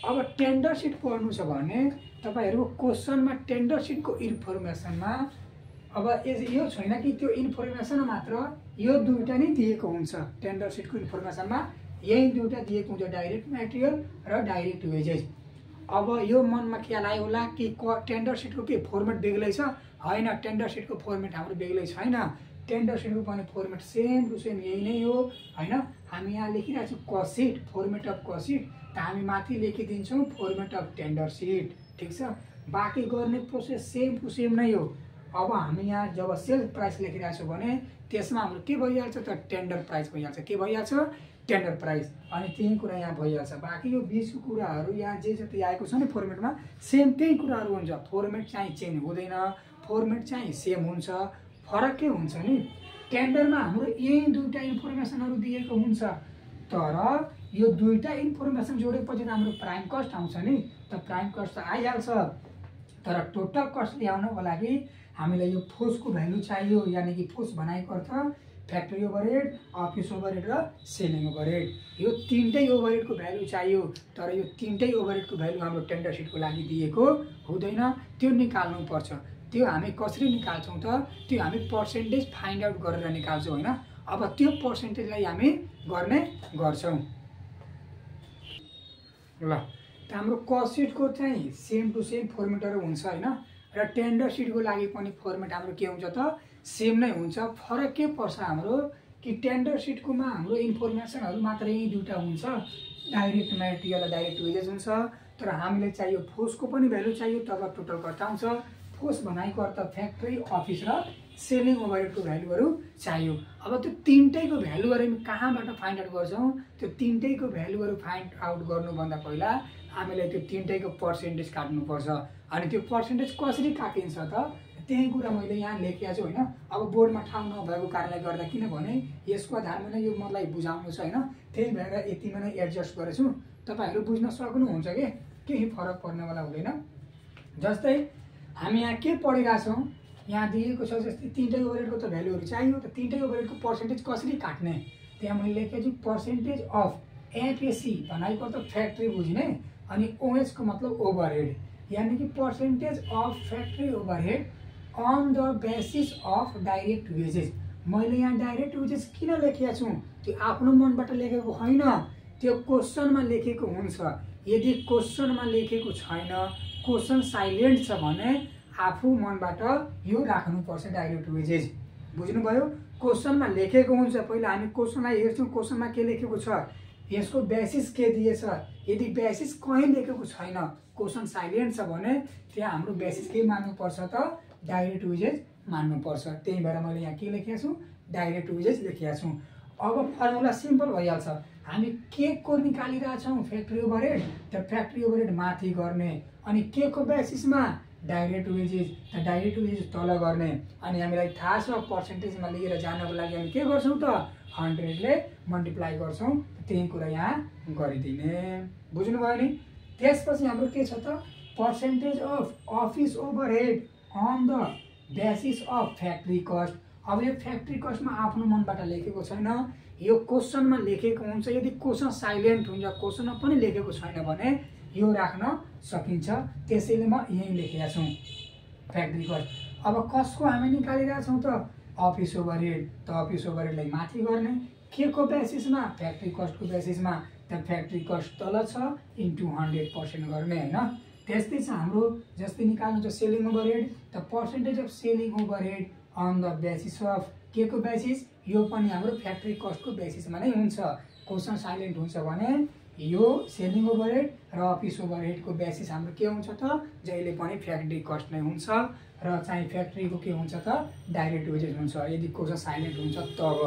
अब टेन्डर सिट पढ्नु छ भने तपाईहरुको क्वेशनमा टेन्डर सिटको इन्फर्मेसनमा अब यो छैन कि त्यो इन्फर्मेसन मात्र, यो दुईटा नै दिएको हुन्छ। टेन्डर सिटको इन्फर्मेसनमा यही दुईटा दिएको हुन्छ, डाइरेक्ट मटेरियल र डाइरेक्ट वेजेस। अब यो मनमा ख्याल आयो होला कि टेन्डर सिटको के फर्मेट बेग्लै छ? हैन, टेन्डर सिटको फर्मेट हाम्रो बेग्लै छैन। टेन्डर सिटको पनि फर्मेट सेम टु सेम यही नै हो हैन। हामी यहाँ लेखिरहेको छौं cost sheet, format of cost sheet, त हामी माथि लेखिदिन्छौं फर्मेट अफ टेन्डर सिट। ठीक छ, बाकी गर्ने प्रोसेस सेम टु सेम नै हो। अब हामी यहाँ जब सेल्स प्राइस लेखिरहेको छौं भने त्यसमा हाम्रो के भइहाल्छ त टेन्डर प्राइस भइहाल्छ। के भइहाल्छ? Tender price. अनि त्यही कुरा यहाँ भइहाल्छ। बाँकी यो बीचको कुराहरु यहाँ जे जति आएको छ नि फर्मेटमा सेम त्यही कुराहरु हुन्छ। फर्मेट चाहिँ चेन्ज हुँदैन, फर्मेट चाहिँ सेम हुन्छ, फरक के हुन्छ नि टेन्डरमा हाम्रो यही दुईटा इन्फर्मेसनहरु दिएको हुन्छ। तर यो दुईटा इन्फर्मेसन जोडेपछि त हाम्रो प्राइम कस्ट आउँछ नि। त प्राइम कस्ट त आइहाल्छ, तर टोटल कस्ट ल्याउनको लागि हामीलाई यो फोर्सको भ्यालु चाहियो। यानी कि फोर्स भनाइको अर्थ फ्याक्ट्री ओभरहेड, अफिस ओभरहेड र सेलिङ ओभरहेड, यो तीनटै ओभरहेडको भ्यालु चाहियो। तर यो तीनटै ओभरहेडको भ्यालु हाम्रो टेन्डर सिटको लागि दिएको हुँदैन, त्यो निकाल्नुपर्छ। त्यो हामी कसरी निकाल्छौँ त त्यो हामी पर्सेन्टेज फाइन्ड आउट गरेर निकाल्छौँ हैन। अब त्यो पर्सेन्टेजलाई हामी गर्ने गर्छौँ। ल, त हाम्रो कस्ट सिटको चाहिँ सेम टु सेम फर्मेटहरु हुन्छ हैन, र टेन्डर सिटको लागि पनि फर्मेट हाम्रो के हुन्छ त सेम नै हुन्छ। फरक के पर्छ हाम्रो कि टेन्डर सिटकोमा हाम्रो इन्फर्मेसनहरु मात्रै दुईटा हुन्छ, डाइरेक्ट मटेरियल र डाइरेक्ट वेजेस हुन्छ। तर हामीलाई चाहियो फोर्सको पनि भ्यालु चाहियो, तब टोटल कस्ट आउँछ। फोर्स भनाइको अर्थ फ्याक्ट्री, अफिस र सेलिङ ओभरहेडको भ्यालुहरु चाहियो। अब त्यो तीनटैको भ्यालुहरु हामी कहाँबाट फाइन्ड आउट गर्छौं? त्यो तीनटैको भ्यालुहरु फाइन्ड आउट गर्नुभन्दा पहिला हामीले त्यो तीनटैको पर्सेन्टेज काट्नुपर्छ। अनि त्यो पर्सेन्टेज कसरी काटिन्छ त त्यही कुरा मैले यहाँ लेखेको छु हैन। अब बोर्डमा ठाउँ नभएको कारणले गर्दा किनभने यसको आधारमा नै यो मलाई बुझाउनु छ हैन, त्यही भएर यतिमा नै एडजस्ट गरेछु। तपाईहरु बुझ्न सक्नुहुन्छ के, केही फरक पर्ने वाला हुँदैन। जस्तै हामी यहाँ के पढिरा छौं, यहाँ दिएको छ जस्तै तीनटै ओभरहेडको त भ्यालुहरु चाहियो, त तीनटै ओभरहेडको पर्सेन्टेज कसरी काट्ने, त्यहाँ मैले लेखेको छु पर्सेन्टेज अफ एफएसी भनेको त फ्याक्ट्री बुझ्ने अनि ओएच को मतलब ओभरहेड, यानी कि percentage of factory overhead on the basis of direct wages. मैं यहाँ डाइरेक्ट वेजेस किन लेखेको छु, त्यो आफ्नो मनबाट लेखेको हैन, त्यो क्वेश्चन में लेखेको हुन्छ। यदि क्वेश्चन में लेखेको छैन, क्वेश्चन साइलेंट छ भने आफू मनबाट यो राख्नुपर्छ डाइरेक्ट वेजेस, बुझ्नुभयो। क्वेश्चन में लेखेको हुन्छ पहिला हामी क्वेश्चनलाई हेर्छौं, क्वेश्चन में के लेखेको छ, यसको बेसिस के दिएछ। यदि बेसिस कहीं लेखेको छैन, क्वेश्चन साइलेंट छ भने त्यहाँ हाम्रो बेसिस के मान्नुपर्छ त डाइरेक्ट वेजेस मान्नुपर्छ। त्यही भएर मैले यहाँ के लेखेको छु, डाइरेक्ट वेजेस लेखेको छु। अब फर्मुला सिम्पल भइहाल्छ, हामी के को निकालिरा छौं, फ्याक्ट्री ओभरहेड, त फ्याक्ट्री ओभरहेड माथि गर्ने अनि के को बेसिसमा डाइरेक्ट वेजेस, त डाइरेक्ट वेजेस तल गर्ने। अनि हामीलाई थाहा छ पर्सेन्टेजमा लिएर जानको लागि हामी के गर्छौं त 100 ले मल्टिप्लाई गर्छौं, त्यही कुरा यहाँ गरिदिने, बुझ्नुभयो नि। त्यसपछि हाम्रो के छ त percentage of office overhead on the basis of factory cost. अब यो फ्याक्ट्री कस्टमा आफ्नो मनबाट लेखेको छैन, यो क्वेश्चनमा लेखेको हुन्छ। यदि क्वेश्चन साइलेन्ट हुन्छ, क्वेश्चनमा पनि लेखेको छैन भने यो राख्न सकिन्छ, त्यसैले म यही लेखेका छु फ्याक्ट्री कस्ट। अब कसको हामी निकालिरहेका छौँ त अफिस ओभरहेड, त अफिस ओभरहेडलाई माथि गर्ने के को बेसिसमा, फ्याक्ट्री कस्टको बेसिसमा, त फ्याक्ट्री कस्ट तल छ इन्टु 100% गर्ने हैन। त्यस्तै छ हाम्रो जस्तै निकाल्नु छ सेलिङ ओभरहेड, त percentage of selling overhead on the basis of के को बेसिस, यो पनि हाम्रो फ्याक्ट्री कस्टको बेसिसमा नै हुन्छ। क्वेश्चन साइलेन्ट हुन्छ भने यो सेलिङ ओभरहेड र अफिस ओभरहेडको बेसिस हाम्रो के हुन्छ त जहिले पनि फ्याक्ट्री कस्ट नै हुन्छ, र चाहिँ फ्याक्ट्रीको के हुन्छ त डाइरेक्ट वेजेस हुन्छ यदि क्वेश्चन साइलेन्ट हुन्छ तब।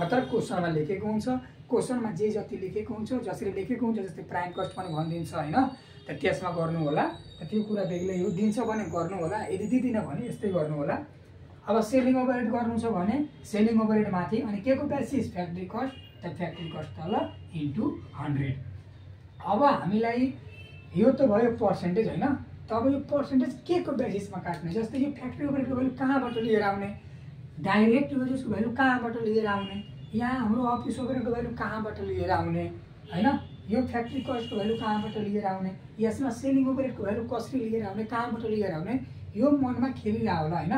नत्र क्वेश्चनमा लेखेको हुन्छ, क्वेश्चनमा जे जति लेखेको हुन्छ जसरी लेखेको हुन्छ, जस्तै प्राइम कस्ट पनि भनिदिन्छ हैन, त त्यसमा गर्नु होला, त त्यो कुरा बेग्लै हो दिन्छ भने गर्नु होला, यदि दिदिन भने यस्तै गर्नु होला। अब सेलिङ ओभरहेड गर्नु छ भने सेलिङ ओभरहेड माथि अनि के को बेसिस, फ्याक्ट्री कस्ट, त फ्याक्ट्री कस्ट तल इन्टु 100। अब हामीलाई यो त भयो पर्सेन्टेज हैन, तब यो पर्सेन्टेज के को बेसिसमा काट्ने, जस्तै कि फ्याक्ट्री ओभरहेडको भ्यालु कहाँबाट लिएर आउने, डाइरेक्ट वेजेसको भ्यालु कहाँबाट लिएर आउने, यहाँ हाम्रो अफिस ओभरहेडको भ्यालु कहाँबाट लिएर आउने हैन, यो फ्याक्ट्री कस्टको भ्यालु कहाँबाट लिएर आउने, यसमा सेलिङ ओभरहेडको भ्यालु कसरी लिएर आउने, कहाँबाट लिएर आउने, यो मनमा खेलिरहा होला हैन।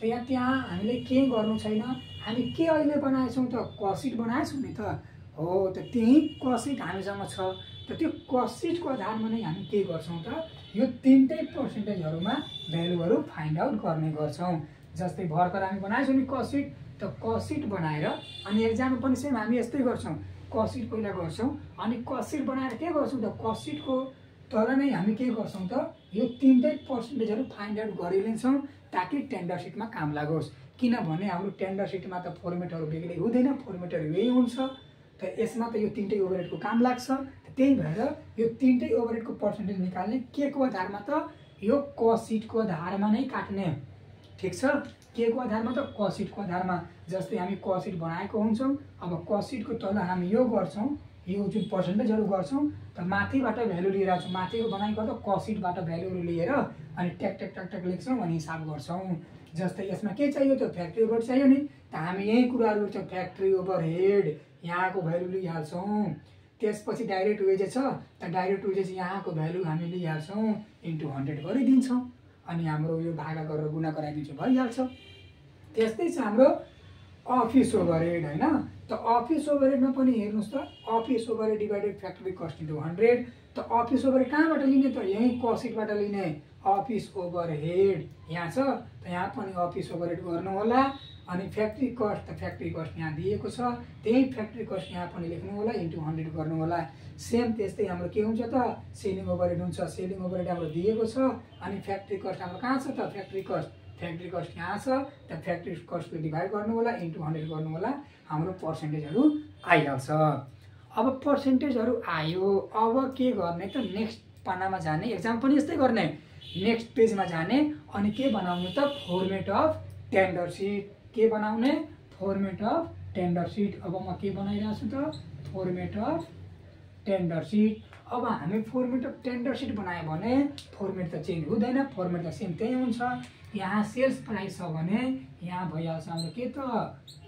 त यहाँ त्यहाँ हामीले के गर्नु छैन, हामी के अहिले बनाएछौँ त कसिट बनाएछौँ नि त हो, त त्यही कसिट हामीसँग छ, त त्यो कसिटको आधारमा नै हामी के गर्छौँ त यो तीनटै पर्सेन्टेजहरूमा भ्यालुहरू फाइन्ड आउट गर्ने गर्छौँ। जस्तै भर्खर हामी बनाएछौँ नि कसिट, त कसिट बनाएर अनि एक्जाममा पनि सेम हामी यस्तै गर्छौँ, कसिट पहिला गर्छौँ अनि कसिट बनाएर के गर्छौँ त कसिटको तर नै हामी के गर्छौँ त यो तीनटै पर्सेन्टेजहरू फाइन्ड आउट गरिलिन्छौँ ताकि टेन्डर सिटमा काम लागोस्। किनभने हाम्रो टेन्डर सिटमा त फर्मेटहरू बेग्लै हुँदैन, फर्मेटहरू यही हुन्छ, त यसमा त यो तीनटै ओभरहेडको काम लाग्छ। त्यही भएर यो तीनटै ओभरहेडको पर्सेन्टेज निकाल्ने के को आधारमा त यो कसिटको आधारमा नै काट्ने, ठिक छ। के को आधारमा त कसिटको आधारमा, जस्तै हामी कसिट बनाएको हुन्छौँ, अब कसिटको तल हामी यो गर्छौँ, यो जुन पर्सेन्टेजहरू गर्छौँ, त माथिबाट भ्यालु लिएर आउँछौँ, माथिको बनाएको त कसिटबाट भ्यालुहरू लिएर अनि ट्याक लेख्छौँ अनि हिसाब गर्छौँ। जस्तै यसमा के चाहियो त फ्याक्ट्री ओभरहेड चाहियो नि, त हामी यही कुराहरू गर्छौँ, फ्याक्ट्री ओभरहेड यहाँको भ्यालु लिइहाल्छौँ, त्यसपछि डाइरेक्ट वेजेस छ, त डाइरेक्ट वेजेस यहाँको भ्यालु हामी लिइहाल्छौँ इन्टु 100 गरिदिन्छौँ अनि हाम्रो यो भागा गरेर गुणा गराइदिन्छौँ, भइहाल्छ। त्यस्तै छ हाम्रो अफिस ओभरहेड हैन, त अफिस ओभरहेडमा पनि हेर्नुस् त office overhead divided factory cost into 100, त अफिस ओभरहेड कहाँबाट लिने त यही कसिटबाट लिने, अफिस ओभरहेड यहाँ छ, त यहाँ पनि अफिस ओभरहेड गर्नु होला अनि फ्याक्ट्री कस्ट, त फ्याक्ट्री कस्ट यहाँ दिएको छ, त्यही फ्याक्ट्री कस्ट यहाँ पनि लेख्नु होला इन्टु 100 गर्नु होला। सेम त्यस्तै हाम्रो के हुन्छ त सेलिङ ओभरहेड हुन्छ, सेलिङ ओभरहेड हाम्रो दिएको छ अनि फ्याक्ट्री कस्ट हाम्रो कहाँ छ त फ्याक्ट्री कस्ट यहाँ छ, त फ्याक्ट्री कस्टले डिभाइड गर्नु होला इन्टु 100 गर्नु होला, हाम्रो पर्सेन्टेजहरू आइहाल्छ। अब पर्सेन्टेजहरू आयो, अब के गर्ने त नेक्स्ट पानामा जाने, एक्जाम पनि यस्तै गर्ने, नेक्स्ट पेजमा जाने अनि के बनाउने त फर्मेट अफ टेन्डर सीट के बनाउने फर्मेट अफ टेन्डर सीट। अब म के बनाइराछु त फर्मेट अफ टेन्डर सीट। अब हमें फर्मेट अफ टेन्डर सीट बनाए भने फर्मेट तो चेंज हुँदैन, फर्मेट तो सेम त्यही हुन्छ। यहाँ सेल्स प्राइस हो भने यहाँ भइहाल्छ हाम्रो के त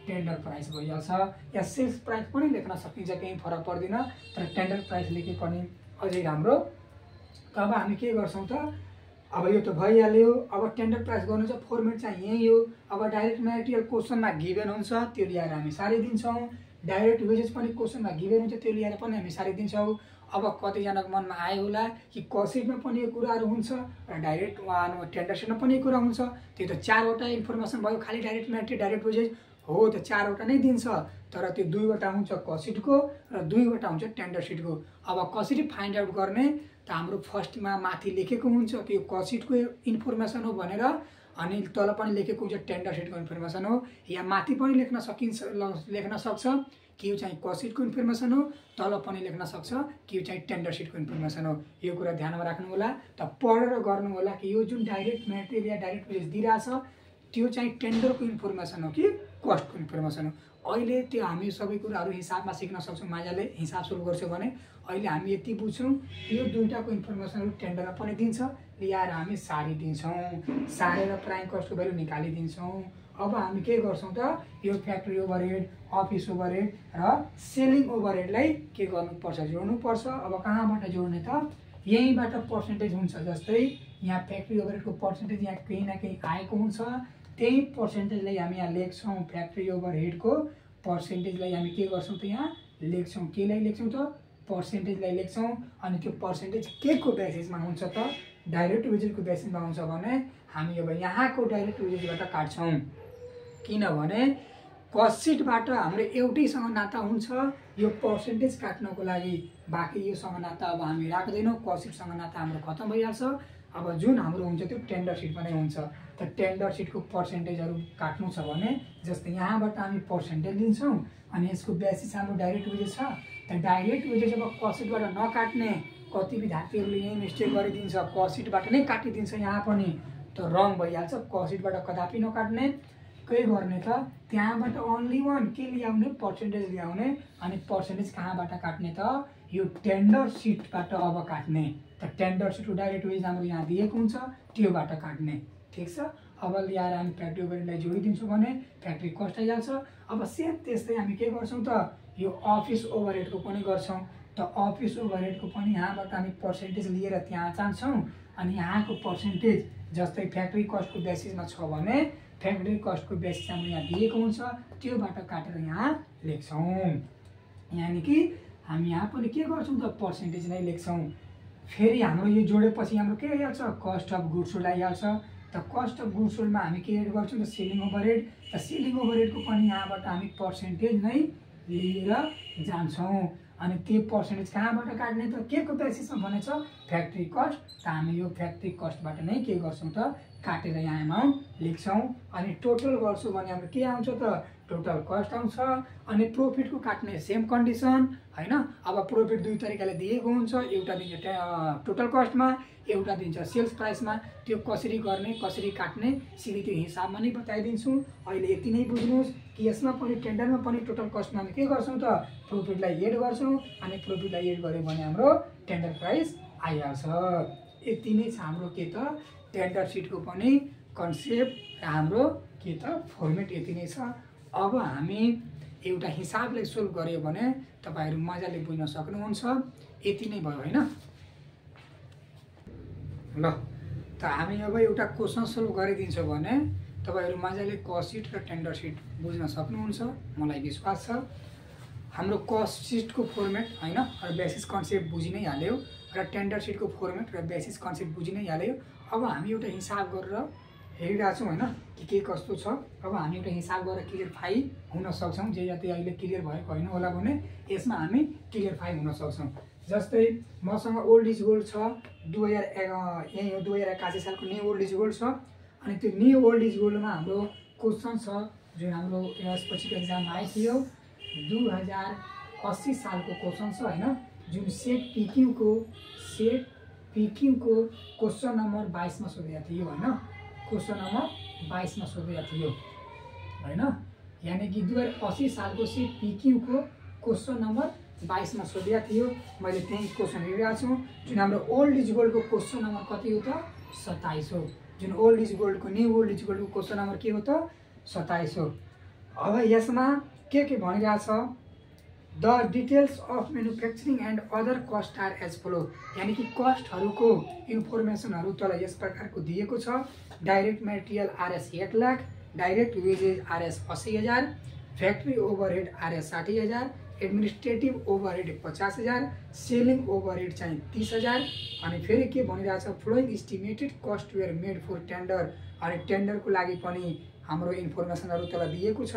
टेन्डर प्राइस भइहाल्छ। या सेल्स प्राइस पनि लेख्न सकिन्छ, केही फरक पर्दैन, तर टेन्डर प्राइस लेखे पनि अझै राम्रो। त अब हामी के गर्छौं त अब यो त भइहाल्यो। अब टेन्डर प्राइस गर्नु चाहिँ फर्मेट चाहिँ यही हो। अब डाइरेक्ट मटेरियल क्वेसनमा गिभन हुन्छ, त्यो ल्याएर हामी सारिदिन्छौँ। डाइरेक्ट वेजेस पनि क्वेसनमा गिभन हुन्छ, त्यो ल्याएर पनि हामी सारिदिन्छौँ। अब कतिजनाको मनमा आयो होला कि कसेटमा पनि यो कुराहरू हुन्छ र डाइरेक्ट वहाँ टेन्डरसिटमा पनि कुरा हुन्छ। त्यो त चारवटा इन्फर्मेसन भयो, खालि डाइरेक्ट मटेरियल डाइरेक्ट वेजेस हो तो चारवटा नहीं दिन्छ, तर त्यो दुईवटा हुन्छ कसिट को र दुईवटा हुन्छ टेन्डर सीट को। अब कसरी फाइन्ड आउट गर्ने त हाम्रो फर्स्टमा माथि लेखेको हुन्छ कि यो कसिट को इन्फर्मेसन हो भनेर, अनि तल पनि लेखेको हुन्छ टेन्डर सीट को इन्फर्मेसन हो। या माथि पनि लेख्न सकिन्छ, लेख्न सक्छ कि यो चाहिँ कसिट को इन्फर्मेसन हो, तल पनि लेख्न सक्छ कि यो चाहिँ टेन्डर सीट को इन्फर्मेसन हो। यो कुरा ध्यानमा राख्नु होला। त पढेर गर्नु होला कि यो जुन डाइरेक्ट मटेरियल डाइरेक्ट वेजेस दिइराछ त्यो चाहिँ टेन्डर को इन्फर्मेसन हो कि कस्ट को इन्फर्मेसन हो। अहिले त्यो हामी सबै कुराहरू हिसाबमा सिक्न सक्छौँ। मान्छेले हिसाब सुरु गर्छौँ भने अहिले हामी यति बुझ्छौँ यो दुईटाको इन्फर्मेसनहरू टेन्डरमा पनि दिन्छ, ल्याएर हामी सारिदिन्छौँ, सारेर प्राइम कस्टको भेल्यु निकालिदिन्छौँ। अब हामी के गर्छौँ त यो फ्याक्ट्री ओभरहेड, अफिस ओभरहेड र सेलिङ ओभरहेडलाई के गर्नुपर्छ, जोड्नुपर्छ। अब कहाँबाट जोड्ने त यहीँबाट पर्सेन्टेज हुन्छ। जस्तै यहाँ फ्याक्ट्री ओभरहेडको पर्सेन्टेज यहाँ केही न केही आएको हुन्छ, त्यही पर्सेंटेजलाई हम यहाँ लेख्छौं। फैक्ट्री ओभरहेड को पर्सेंटेजलाई हम के गर्छौं त यहाँ लेख्छौं, केलाई लेख्छौं त पर्सेंटेजलाई लेख्छौं। अनि त्यो पर्सेंटेज के को बेसिसमा हुन्छ त डाइरेक्ट वेजेस को बेसिसमा हुन्छ भने हामी अब यहाँ को डाइरेक्ट वेजेसबाट काट्छौं, किनभने कस्टबाट हाम्रो एउटैसँग नाता हुन्छ। यो पर्सेंटेज काट्नको लागि बाकी योसँग नाता अब हामी राख्दैनौं, कस्टसँग नाता हाम्रो खत्तम भइहाल्छ। अब जुन हाम्रो हुन्छ त्यो टेन्डर सीटमा नै हुन्छ। त टेन्डर सीट को पर्सेंटेजहरु काट्नु छ भने जस्तै यहाँबाट हामी पर्सेंटेज लिन्छौं अनि यसको बेसिस हाम्रो डाइरेक्ट वेजेस छ। त डाइरेक्ट वेजेस अब कस्टबाट नकाट्ने, कति विद्यार्थीहरुले यही मिस्टेक गरिदिन्छ, कस्टबाट नै काटिदिन्छ यहाँ पनि, त रङ भइहाल्छ। कस्टबाट कदापि नकाट्ने, के गर्ने त त्यहाँबाट ओन्ली वन के ल्याउने पर्सेंटेज ल्याउने। अनि पर्सेंटेज कहाँबाट काट्ने त यो टेन्डर सीटबाट अब काट्ने। त टेन्डर सीट को डाइरेक्ट वेजेस हाम्रो यहाँ दिएको हुन्छ, त्योबाट काट्ने, ठीक छ। अब ल्याएर हामी फ्याक्ट्री ओभरहेडलाई जोडिदिन्छौँ भने फ्याक्ट्री कस्ट आइहाल्छ। अब सेम त्यस्तै हामी के गर्छौँ त यो अफिस ओभरहेडको पनि गर्छौँ। त अफिस ओभरहेडको पनि यहाँबाट हामी पर्सेंटेज लिएर त्यहाँ जान्छौँ अनि यहाँको पर्सेंटेज जस्तै फ्याक्ट्री कस्टको बेसिसमा छ भने फ्याक्ट्री कस्टको बेसिस हाम्रो यहाँ दिएको हुन्छ, त्योबाट काटेर यहाँ लेख्छौँ। यानि कि हामी यहाँ पनि के गर्छौँ त पर्सेंटेज नै लेख्छौँ। फेरि हाम्रो यो जोडेपछि हाम्रो के आइहाल्छ, कस्ट अफ गुड्स सोल्ड आइहाल्छ। त कस्ट अफ गुड्स सोल्डमा हामी के एड गर्छौँ त सेलिङ ओभरहेड। त सेलिङ ओभरहेडको पनि यहाँबाट हामी पर्सेंटेज नै लिएर जान्छौँ अनि त्यो पर्सेंटेज कहाँबाट काट्ने त के को बेसिसमा भनेछ फ्याक्ट्री कस्ट। त हामी यो फ्याक्ट्री कस्टबाट नै के गर्छौँ त काटेर यहाँ एमाउन्ट लेख्छौँ अनि टोटल गर्छौँ भने हाम्रो के आउँछ त टोटल कस्ट आउँछ। अनि प्रोफिट को काट्ने सेम कन्डिसन हैन। अब प्रोफिट दुई तरिकाले दिएको हुन्छ, एउटा दिन्छ टोटल कस्टमा, एउटा दिन्छ सेल्स प्राइसमा। त्यो कसरी गर्ने कसरी काट्ने सिधै त्यो हिसाबमा नै बताइदिन्छु। अहिले यति नै बुझ्नुहोस् कि यसमा पनि टेन्डरमा पनि टोटल कस्टमा हामी के गर्छौँ त प्रोफिटलाई एड गर्छौँ अनि प्रोफिटलाई एड गर्यो भने हाम्रो टेन्डर प्राइस आइहाल्छ। यति नै छ हाम्रो के त टेन्डर सीट को पनि कन्सेप्ट, हाम्रो के त फर्मेट यति नै छ। अब हामी एउटा हिसाबले सोल्भ गर्यो भने तपाईहरु मजाले बुझ्न सक्नुहुन्छ। यति नै भयो हैन ल। त हामी अब एउटा क्वेशन सोल्भ गरिदिन्छौँ भने तपाईहरु मजाले कस्ट सीट र टेन्डर सीट बुझ्न सक्नुहुन्छ, मलाई विश्वास छ। हाम्रो कस्ट सीट को फर्मेट हैन र बेसिस कन्सेप्ट बुझि नै हाल्यो र टेन्डर सीट को फर्मेट र बेसिस कन्सेप्ट बुझि नै हाल्यो। अब हामी एउटा हिसाब गरेर हेरिरहेको छौँ हैन के कस्तो छ। अब हामी एउटा हिसाब गरेर क्लियरफाई हुन सक्छौँ, जे जति अहिले क्लियर भएको होइन होला भने यसमा हामी क्लियरफाई हुन सक्छौँ। जस्तै मसँग ओल्ड इज गोल्ड छ 2081 सालको न्यू ओल्ड इज गोल्ड छ अनि त्यो न्यू ओल्ड इज गोल्डमा हाम्रो क्वेसन छ जुन हाम्रो यसपछिको एक्जाममा आएको थियो 2080 सालको क्वेसन छ हैन, जुन सेट पिक्यू को क्वेसन नम्बर 22 में सोधेको थियो हैन। क्वेश्चन नंबर 22 में सोधेको थियो हैन, यानी कि 2080 साल को सीपीक्यू को क्वेश्चन नंबर 22 में सोधेको थियो। मैं त्यही क्वेश्चन हेरिरहेको छु जुन हाम्रो ओल्ड इज गोल्ड को क्वेश्चन नंबर कति हो त 27 हो। जुन ओल्ड इज गोल्ड को न्यू ओल्ड इज गोल्ड को क्वेश्चन नंबर के हो त 27 हो। अब यसमा के भनिरहेको छ, the details of manufacturing and other cost are as follow, यानी कि कस्टहरुको इन्फर्मेसनहरु तल यस प्रकारको दिएको छ। Direct material RS 1 lakh, direct wages RS 80,000, factory overhead RS 60,000, administrative overhead 50,000, selling overhead चाहिँ 30,000। अनि फेरि के भनिरहेछ, following estimated cost were made for tender, अनि टेन्डरको लागि पनि हाम्रो इन्फर्मेसनहरु तल दिएको छ।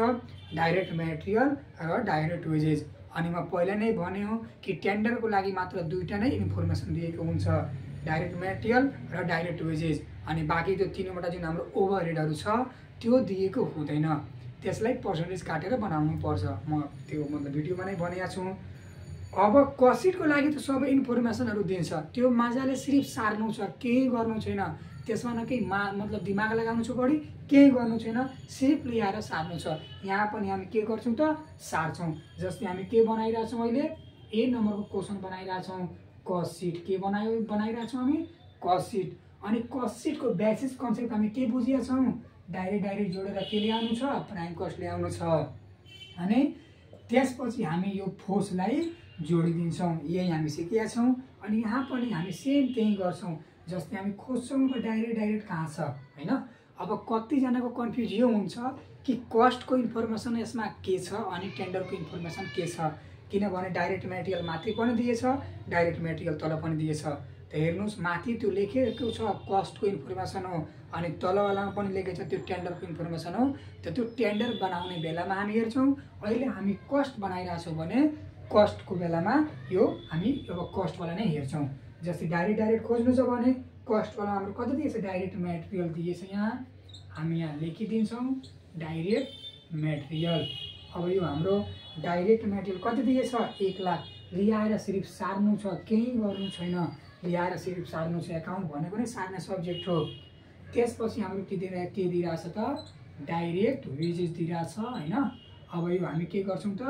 डाइरेक्ट मटेरियल र डाइरेक्ट वेजेस, अनि म पहिला नै भन्यो कि टेन्डर को लागि मात्र दुईटा नै इन्फर्मेसन दिएको हुन्छ, डाइरेक्ट मटेरियल र डाइरेक्ट वेजेस। अनि बाकी त्यो तीनवटा जुन हाम्रो ओभरहेडहरु छ त्यो दिएको हुँदैन, त्यसलाई पर्सेन्टेज काटेर बनाउनु पर्छ। म त्यो मतलब भिडियोमा नै भनेको छु। अब कस्टको लागि त सबै इन्फर्मेसनहरु दिन्छ, त्यो मजाले सिर्फ सार्नु छ, केही गर्नु छैन। त्यसमा न केही मतलब दिमाग लगाउनु छ, बढी केही गर्नु छैन, सिर्फ ल्याएर सार्नु छ। यहाँ पनि हामी के गर्छौं त सार्छौं। जस्तै हामी के बनाइरा छौं, अहिले ए नम्बरको क्वेशन बनाइरा छौं, कस्ट शीट के बनाइरा छौं हामी, कस्ट शीट। अनि कस्ट शीटको बेसिस कन्सेप्ट हामी के बुझिया छौं, डाइरेक्ट डाइरेक्ट जोडेर के ल्याउनु छ, प्राइम कस्ट ल्याउनु छ। अनि त्यसपछि हामी यो फोर्सलाई जोडिदिन्छौं, यही हामी सिकेका छौं। अनि यहाँ पनि हामी सेम त्यही गर्छौं। जस्तै हामी खोज्छौं कि डाइरेक्ट डाइरेक्ट कहाँ छ हैन। अब कतिजनाको कन्फ्युज यो हुन्छ कि कस्टको इन्फर्मेसन यसमा के छ अनि टेन्डरको इन्फर्मेसन के छ, किनभने डाइरेक्ट मटेरियल माथि पनि दिएछ, डाइरेक्ट मटेरियल तल पनि दिएछ। त हेर्नुस्, माथि त्यो लेखेको छ कस्टको इन्फर्मेसन हो, अनि तलवालामा पनि लेखेको छ त्यो टेन्डरको इन्फर्मेसन हो। त त्यो टेन्डर बनाउने बेलामा हामी हेर्छौं। अहिले हामी कस्ट बनाइराछौं भने कस्टको बेलामा यो हामी अब कस्टवाला नै हेर्छौं। जैसे डाइरेक्ट डाइरेक्ट खोज्नु छ भने कस्टवाला हाम्रो कति दिएछ, डाइरेक्ट मटेरियल दिएछ, यहाँ हामी यहाँ लेखिदिन्छौं डाइरेक्ट मटेरियल। अब यो हाम्रो डाइरेक्ट मटेरियल कति दिएछ 1 लाख, ल्याएर सिर्फ सार्नु छ, केही गर्नु छैन, ल्याएर सिर्फ सार्नु छ। एकाउन्ट भनेको नै सार्ने सब्जेक्ट हो। त्यसपछि हाम्रो के दिइराछ त डाइरेक्ट वेजेस दिइराछ हैन। अब यो हामी के गर्छौं त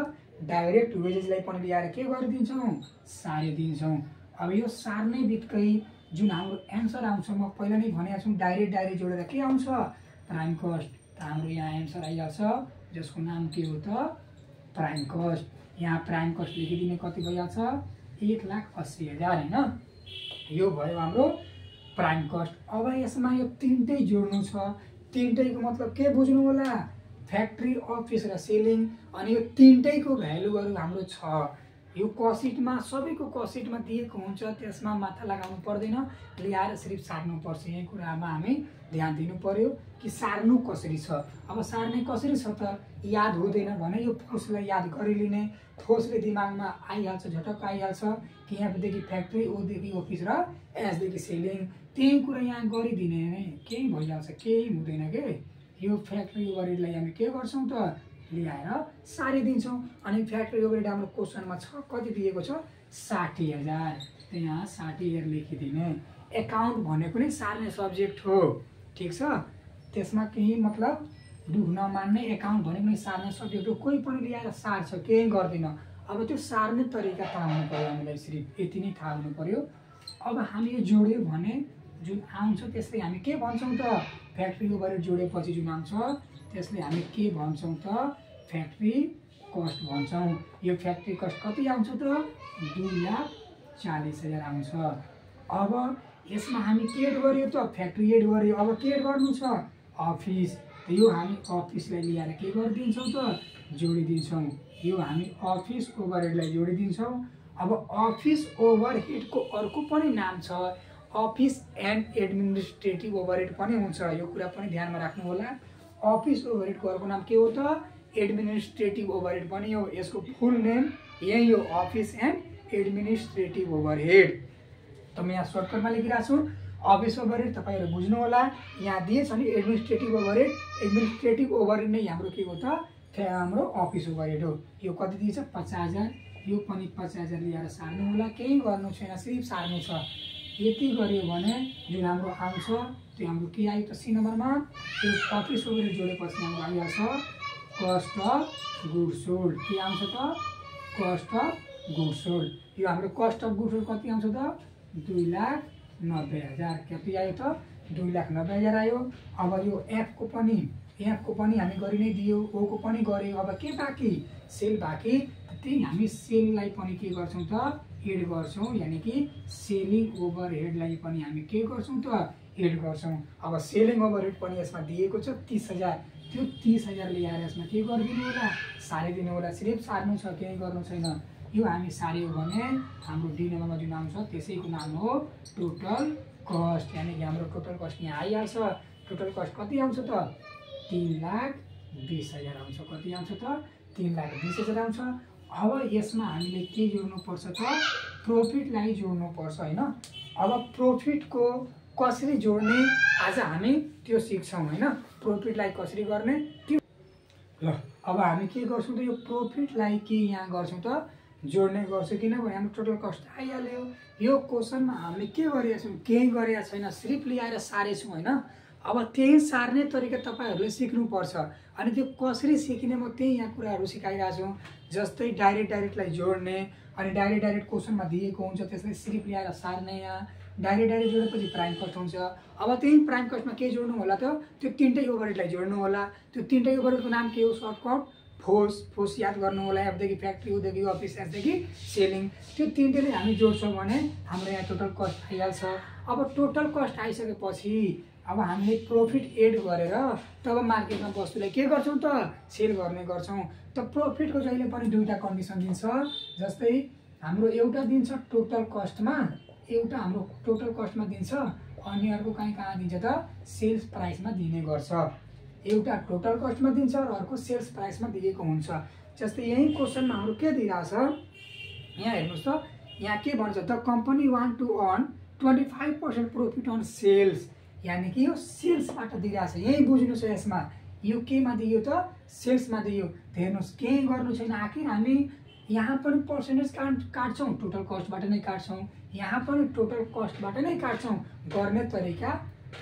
डाइरेक्ट वेजेसलाई पनि ल्याएर के गरिदिन्छौं, सारिदिन्छौं। अब यो सार्ने बित्तिकै जुन हाम्रो एन्सर आउँछ, म पहिला नै भनेको छु डाइरेक्ट डाइरेक्ट जोडेर के आउँछ, प्राइम कस्ट। त हाम्रो यहाँ एन्सर आइहाल्छ, जसको नाम के हो त प्राइम कस्ट। यहाँ प्राइम कस्ट लेखिदिने कति भइहाल्छ 1,80,000 हैन। यो भयो हाम्रो प्राइम कस्ट। अब यसमा यो तीनटै जोड्नु छ। तीनटैको मतलब के बुझ्नु होला, फ्याक्ट्री, अफिस र सेलिङ। अनि यो तीनटैको भ्यालुहरु हाम्रो छ। यो कस्टमा सबैको कस्टमा दिएको हुन्छ, त्यसमा माथा लगाउनु पर्दैन, ल्याएर सिर्फ सार्नु पर्छ। यही कुरामा हामी ध्यान दिनु पर्यो कि सार्नु कसरी छ। अब सार्ने कसरी छ त, याद हुँदैन भने यो फोर्सलाई याद गरिलिने, फोर्सले दिमागमा आइहाल्छ, झटक्क आइहाल्छ कि यहाँदेखि फ्याक्ट्री, ओदेखि अफिस र एसदेखि सेलिङ। त्यही कुरा यहाँ गरिदिने नै, केही भइहाल्छ, केही हुँदैन के। यो फ्याक्ट्री ओभरहेडलाई हामी के गर्छौँ त, ल्याएर सारिदिन्छौँ। अनि फ्याक्ट्री ओभरहेड हाम्रो क्वेसनमा छ कति दिएको छ 60,000, यहाँ 60,000 लेखिदिने। एकाउन्ट भनेको नै सार्ने सब्जेक्ट हो, ठीक छ, त्यसमा केही मतलब दुःख नमान्ने। एकाउन्ट भनेको नै सार्ने सब्जेक्ट हो, कोही पनि ल्याएर सार्छ, केही गर्दैन। अब त्यो सार्ने तरिका थाहा हुनु पर्यो हामीलाई, सिर्फ यति नै थाहा हुनु पर्यो। अब हामी यो जोड्यो भने जुन आउँछ त्यसले हामी के भन्छौँ त, फ्याक्ट्री ओभरहेड जोडेपछि जुन आउँछ त्यसले हामी के भन्छौँ त, फ्याक्ट्री कस्ट भन्छौँ। यो फ्याक्ट्री कस्ट कति आउँछ त 2,40,000 आउँछ। अब यसमा हामी के एड गर्यो त, फ्याक्ट्री एड गर्यो। अब के एड गर्नु छ, अफिस। यो हामी अफिसलाई ल्याएर के गरिदिन्छौँ त, जोडिदिन्छौँ। यो हामी अफिस ओभरहेडलाई जोडिदिन्छौँ। अब अफिस ओभरहेडको अर्को पनि नाम छ अफिस एन्ड एडमिनिस्ट्रेटिभ ओभरहेड पनि हुन्छ, यो कुरा पनि ध्यानमा राख्नु होला। अफिस ओभरहेडको अर्को नाम के हो त, एडमिनिस्ट्रेटिभ ओभरहेड पनि हो। यसको फुल नेम यही हो, अफिस एन्ड एडमिनिस्ट्रेटिभ ओभरहेड। त म यहाँ सर्टकटमा लेखिरहेको छु अफिस ओभरहेड, तपाईँहरू बुझ्नु होला। यहाँ दिएछ नि एडमिनिस्ट्रेटिभ ओभरहेड, एडमिनिस्ट्रेटिभ ओभरहेड नै हाम्रो के हो त, त्यहाँ हाम्रो अफिस ओभरहेड हो। यो कति दिएछ 50,000, यो पनि 50,000 ल्याएर सार्नु होला, केही गर्नु छैन, सिर्फ सार्नु छ। ये गयो जो हम आंसर तो हम के आई तो सी नंबर में पच्चीस सौ जोड़े हम I cost of goods sold के आँच तो कॉस्ट अफ गुड्स सोल्ड ये हम कॉस्ट अफ गुड्स सोल्ड कति आँच तो 2,90,000 कति आयो तो 2,90,000 आयो। अब यह एफ को हमें गरी नहीं दियो ओ को गयो अब के बाकी सेल बाकी त्यही हमें सेललाई पनि के गर्छौं त एड गर्छौं यानी कि सेलिंग ओभरहेडलाई पनि हामी के गर्छौं त एड गर्छौं। अब सेलिंग ओभरहेड पनि यसमा दिएको छ 30,000 त्यो 30,000 ल्याएर यसमा के गर्दिनु होला सार्दिनु होला सिर्फ सार्नु छ केही गर्नु छैन यो हामी सार्यो भने हाम्रो डी नम्बरमा जुन आउँछ त्यसैको नाम हो टोटल कस्ट यानी कि हाम्रो टोटल कस्ट यहाँ आइहाल्छ। टोटल कस्ट कति आउँछ त 3,20,000 आउँछ कति आउँछ त 3,20,000 आउँछ। अब यसमा हामीले के जोड्नुपर्छ त प्रॉफिटलाई जोड्नुपर्छ हैन। अब प्रॉफिट को कसरी जोड्ने आज हामी त्यो सिक्छौं हैन प्रॉफिटलाई कसरी गर्ने त्यो ल। अब हामी के गर्छौं त यो प्रॉफिटलाई के यहाँ गर्छौं त जोड्ने गर्छौं किनभने हाम्रो टोटल कस्ट आइहाल्यो। यो क्वेशनमा हामीले के गरेका छौं केही गरेका छैन सिर्फ ल्याएर सारेछौं हैन। अब त्यही सार्ने तरिका तपाईहरुले सिक्नुपर्छ अनि त्यो कसरी सिक्ने म त्यही यहाँ कुराहरु सिकाइरहेको छु। जस्तै डाइरेक्टलाई जोड्ने अनि डाइरेक्ट क्वेशनमा दिएको हुन्छ त्यसलाई सिर्फ ल्याएर सार्ने यहाँ डाइरेक्ट जोडेपछि प्राइम कस्ट हुन्छ। अब त्यही प्राइम कस्टमा के जोड्नु होला त त्यो तीनटै ओभरहेडलाई जोड्नु होला। त्यो तीनटै ओभरहेडको नाम के हो सर्टकट फोर्स याद गर्नु होला एफदेखि फ्याक्ट्री उदेखि अफिस एसदेखि सेलिङ त्यो तीनटैले हामी जोड्छौं भने हाम्रो यहाँ टोटल कस्ट आइहाल्छ। अब टोटल कस्ट आइसकेपछि अब हामीले प्रॉफिट एड गरेर तब मार्केटमा वस्तुलाई के गर्छौं त सेल गर्ने गर्छौं। त प्रॉफिटको जहिले पनि दुईटा कन्डिसन दिन्छ जस्तै हाम्रो एउटा दिन्छ टोटल कस्टमा एउटा हाम्रो टोटल कस्टमा दिन्छ अनि अर्को कहाँ दिन्छ त सेल्स प्राइसमा दिने गर्छ। एउटा टोटल कस्टमा दिन्छ र अर्को सेल्स प्राइसमा दिएको हुन्छ। जस्तै यही क्वेशनमा हाम्रो के दिइराछ यहाँ हेर्नुस् त यहाँ के भन्छ the company want to earn 25% profit on sales यानी कि यो सेल्सबाट दिइराछ यही बुझ्नुस्। यसमा यो केमा दियो त सेल्समा दियो हेर्नुस् के गर्नु छैन आखिर हामी यहाँ पनि पर्सेन्टेज काट्छौं टोटल कस्टबाट नै काट्छौं यहाँ पनि टोटल कस्टबाट नै काट्छौं गर्ने तरिका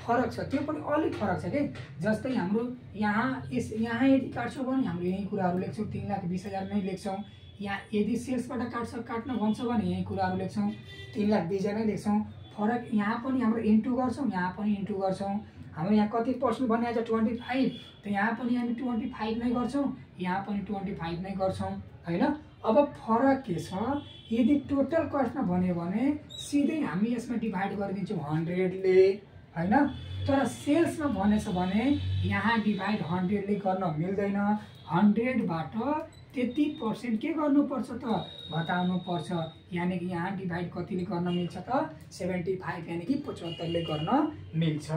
फरक छ त्यो पनि अलिक फरक छ के। जस्तै हाम्रो यहाँ यदि काट्छौं भने हाम्रो यही कुराहरु लेख्छौं 3,20,000 नै लेख्छौं। यहाँ यदि सेल्सबाट काट्न भन्छ भने यही कुराहरु लेख्छौं 3,20,000 नै लेख्छौं। फरक यहाँ पनि हाम्रो इन्टु गर्छौं यहाँ पनि इन्टु गर्छौं। हाम्रो यहाँ कति पर्सेन्ट बनिएको छ 25 त यहाँ पनि हामी 25 नै गर्छौं यहाँ पनि 25 नै गर्छौं हैन। अब फरक के छ यदि टोटल कस्टमा भन्यो भने सिधै हामी यसमा डिभाइड गरिदिन्छौं 100 ले हैन। तर सेल्समा भनेछ भने यहाँ डिभाइड 100 ले गर्न मिल्दैन 100 बाट त्यति पर्सेंट के गर्नुपर्छ त घटाउनुपर्छ यानी कि यहाँ डिभाइड कतिले गर्न मिल्छ त 75 यानी कि 75 गर्न मिल्छ।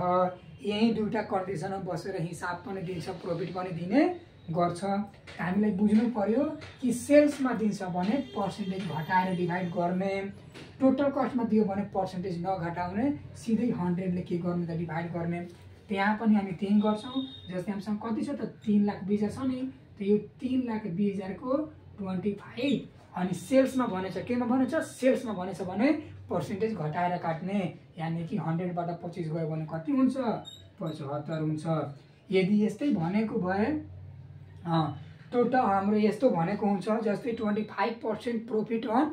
यही दुईटा कन्डिसनमा बसेर हिसाब पनि दिन्छ प्रॉफिट पनि दिने गर्छ। हामीलाई बुझ्नु पर्यो कि सेल्समा दिन्छ भने पर्सेन्टेज घटाएर डिभाइड गर्ने टोटल कस्टमा दियो भने पर्सेन्टेज नघटाउने सिधै 100 ले के गर्ने त डिभाइड गर्ने त्यहाँ पनि हामी त्यही गर्छौं। जस्तै हामीसँग कति छ त 3,20,000 छ नि तो यो 3,20,000 को 25 अनि सेल्समा भनेछ केमा भनेछ सेल्समा भनेछ भने पर्सेन्टेज घटाएर काट्ने यानी कि 100बाट 25 गयो भने कति हुन्छ 75 हुन्छ। यदि यस्तै भनेको भए टोटल हाम्रो यस्तो भनेको हुन्छ जस्तै 25% प्रॉफिट अन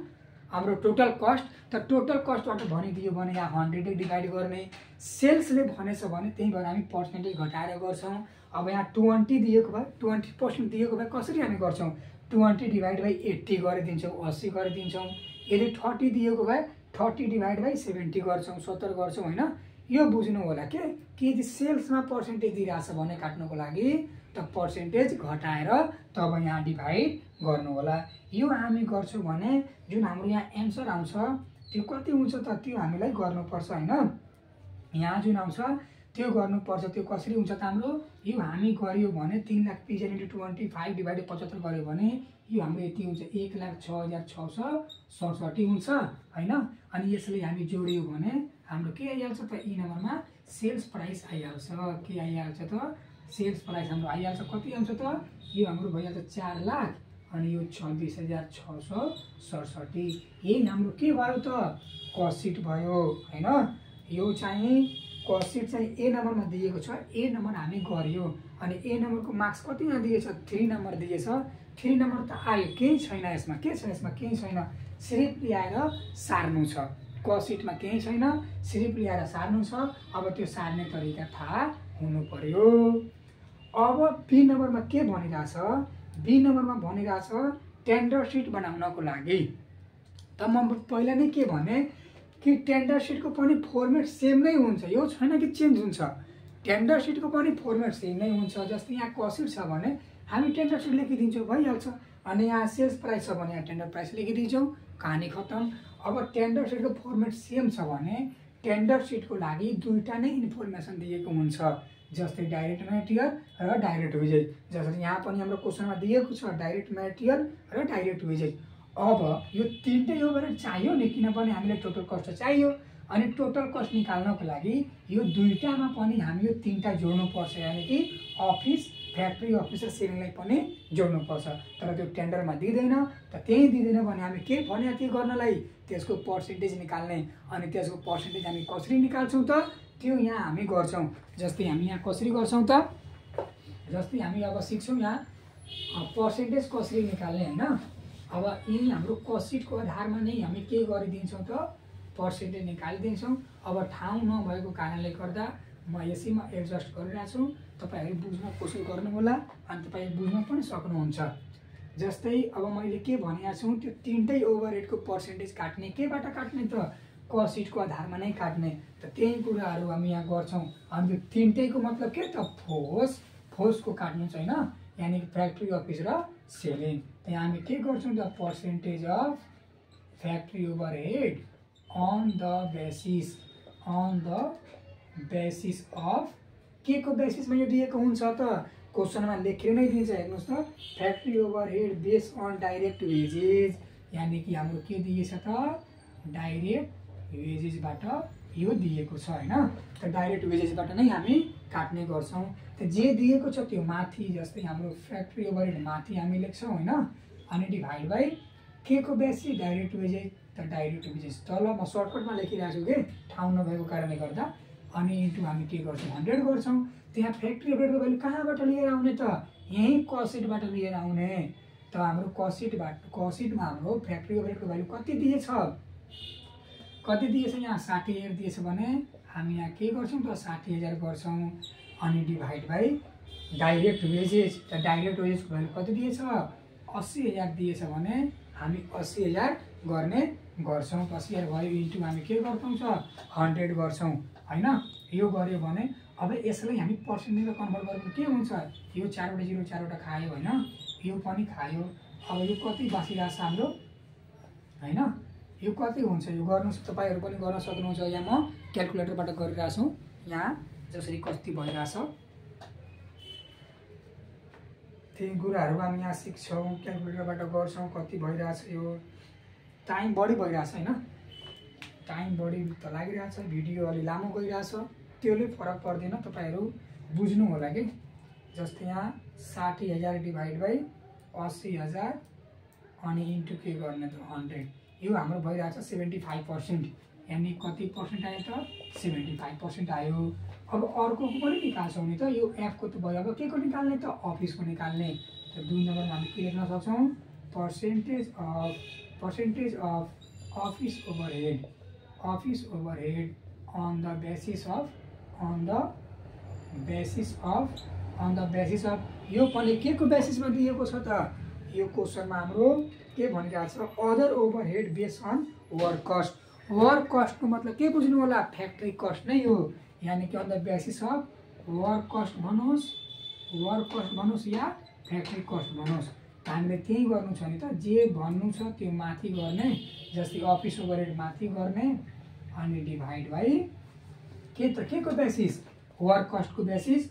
हाम्रो टोटल कस्ट त टोटल कस्टबाट भनिदियो भने यहाँ 100 ले डिभाइड गर्ने सेल्सले भनेछ भने त्यही भएर हामी पर्सेन्टेज घटाएर गर्छौं। अब यहाँ 20 दिएको भए 20% दिएको भए कसरी हामी गर्छौं 20 डिभाइड बाई 80 गरिदिन्छौं 80 गरिदिन्छौं। यदि 30 दिएको भए 30 डिभाइड बाई 70 गर्छौं 70 गर्छौं हैन। यो बुझ्नु होला के यदि सेल्समा पर्सेन्टेज दिइराछ भने काट्नको लागि त पर्सेन्टेज घटाएर तब यहाँ डिभाइड गर्नु होला। यो हामी गर्छौं भने जुन हाम्रो यहाँ आन्सर आउँछ त्यो कति हुन्छ त त्यो हामीलाई गर्नुपर्छ हैन। यहाँ जुन आउँछ त्यो गर्नुपर्छ त्यो कसरी हुन्छ त हाम्रो यो हामी गरियो भने 3,20,000 × 25 / 75 गरियो भने यो हाम्रो यति हुन्छ 1,06,667 हुन्छ हैन। अनि यसले हामी जोड्यो भने हाम्रो के आइहाल्छ त यी नम्बरमा सेल्स प्राइस आइहाल्छ के आइहाल्छ त सेल्स प्राइस हाम्रो आइहाल्छ कति आउँछ त यो हाम्रो भइहाल्छ 4,00,000 यो 26,667 ये हम के भो तो कसिट भो है यो चाहे कसिट चाहे ए नंबर में दिखे ए नंबर हमें गयो ए नंबर को मार्क्स कति में दिए 3 नंबर दिए 3 नंबर तो आयो कहीं छैन इसमें कहीं छैन सिर्फ लिया सार्नु कसिट में कहीं छैन सिर्फ लिया सार्नु अब तो सार्ने तरीका थाहा हुनु पर्यो। अब बी नंबर में के भनिरा बी नंबर में भनिरा टेन्डर सिट बनाउनको लागि त म पहिला नै के भने कि टेन्डर सिट को पनि फर्मेट सेम नै हुन्छ यो छैन कि चेन्ज हुन्छ टेन्डर सिट को पनि फर्मेट सेम नै हुन्छ। जस्तै यहाँ कसिट छ भने हामी टेन्डर सिट लेखिदिन्छौँ भइहाल्छ अनि यहाँ सेल्स प्राइस छ भने यहाँ टेन्डर प्राइस लेखिदिन्छौँ कहानी खत्म। अब टेन्डर सिट को फर्मेट सेम छ भने टेन्डर सिट को लागि दुईटा नै इन्फर्मेसन दिएको हुन्छ जस्तै डाइरेक्ट मटेरियल र डाइरेक्ट वेजेस जसरी यहाँ पनि हाम्रो क्वेशनमा दिएको छ डाइरेक्ट मटेरियल र डाइरेक्ट वेजेस। अब यो तीनटै यो भने चाहियो नि किनभने हामीले टोटल कस्ट चाहियो अनि टोटल कस्ट निकाल्नको लागि यो दुईटामा पनि हामी यो तीनटा जोड्नुपर्छ यानी कि अफिस फ्याक्ट्री अफिसर सेलिङलाई पनि जोड्नुपर्छ तर त्यो टेन्डरमा दिदैन त त्यही दिदैन भने हामी के भन्या त्यो गर्नलाई त्यसको पर्सेन्टेज निकाल्ने अनि त्यसको पर्सेन्टेज हामी कसरी निकाल्छौं त त्यो यहाँ हामी गर्छौं। जस्तै हामी यहाँ कसरी गर्छौं त जस्तै हामी अब सिक्छौं यहाँ पर्सेन्टेज कसरी निकाल्ने हैन। अब यही हाम्रो कसिटको आधारमा नै हामी के गरिदिन्छौं त पर्सेन्टेज निकालिदिन्छौं। अब ठाउँ नभएको कारणले गर्दा म यसैमा एडजस्ट गरिरहेको छु तपाईहरु बुझ्न कोसिस गर्नु होला अनि तपाई बुझ्न पनि सक्नुहुन्छ। जस्तै अब मैले के भनेको छु त्यो तीनटै ओभरहेडको पर्सेन्टेज काट्ने केबाट काट्ने त कसिट को आधार में नहीं काट्ने तो त्यही कुरा हम यहाँ कर तीनटे को मतलब के तो फोर्स फोर्स को काट्नु छैन यानी कि फैक्ट्री अफिस र सेलिङ तो हम के percentage of factory overhead on the basis of के को बेसिस में दिएको हुन्छ त क्वेश्चन में लेखेर नै दिन्छ हेर्नुस् त factory overhead based on direct wages यानी कि हम के दिए डाइरेक्ट वेजेसबाट यो दिएको छ हैन त डाइरेक्ट वेजेसबाट नै हामी काट्ने गर्छौं त जे दिएको छ त्यो माथि जस्तै हाम्रो फ्याक्ट्री ओभरहेड माथि हामी लेख्छौं हैन अनि डिभाइड बाइ के को बेसिस डाइरेक्ट वेजेस त डाइरेक्ट वेजेस तल म सर्टकटमा लेखिरहेको छु के ठाउँ नभएको कारणले गर्दा अनि इन्टु हामी के गर्छौं 100 गर्छौं। त्यहाँ फ्याक्ट्री ओभरहेडको भ्यालु कहाँबाट लिएर आउने त यही कसिटबाट लिएर आउने त हाम्रो कसिटमा हाम्रो फ्याक्ट्री ओभरहेडको भ्यालु कति दिएछ कति दिएछ यहाँ 60,000 दिएछ भने हामी यहाँ के गर्छौं त 60,000 गर्छौं अनि डिभाइड बाइ डाइरेक्ट वेजेस त डाइरेक्ट वेजेस को भ्यालु कति दिएछ 80,000 दिएछ भने हामी 80,000 गर्ने गर्छौं 80,000 भयो इन्टु हामी के गर्छौं त 100 गर्छौं हैन। यो गर्यो भने अब यसलाई हामी पर्सेन्टेजमा कन्भर्ट गर्नु के हुन्छ यो 4 जिरो 4 वटा खायो हैन यो पनि खायो अब यो कति बाँचिरहेछ हाम्रो हैन यो कति हुन्छ यो गर्नुस् तपाईहरु पनि गर्न सक्नुहुन्छ। यहाँ म क्याल्कुलेटरबाट गरिरहेको छु यहाँ जसरी कति भइरहेछ त्यही कुराहरु हामी यहाँ सिक्छौं क्याल्कुलेटरबाट गर्छौं कति भइरहेछ यो टाइम बढी भइरहेछ हैन टाइम बढी त लागिरहेछ भिडियो अलि लामो गइरहेछ त्यसले फरक पर्दैन तपाईहरु बुझ्नु होला के। जस्तै यहाँ 60,000 डिभाइड बाइ 80,000 अनि इन्टु के गर्ने त 100 यो हाम्रो भइरहेछ 75% यानी कति पर्सेंट आयो त 75% आयो। अब अर्को को पनि निकाल्छौं नि त यो एफ को त भयो अब के को निकाल्ने त अफिस को निकाल्ने त दुई नम्बरमा हामी के लेख्न सक्छौं percentage of office overhead on the basis of यो पनि के को बेसिसमा दिएको छ त यो क्वेशनमा हाम्रो के भनिरहेको छ other overhead based on work cost को मतलब के बुझ्नु होला फ्याक्ट्री कस्ट नै हो यानी कि on the basis of work cost भनोस् या फ्याक्ट्री कस्ट भनोस् हामीले त्यही गर्नु छ नि त जे भन्नु छ त्यो माथि गर्ने जस्तै अफिस ओभरहेड माथि गर्ने अनि डिभाइड बाइ के को बेसिस वर्क कस्ट को बेसिस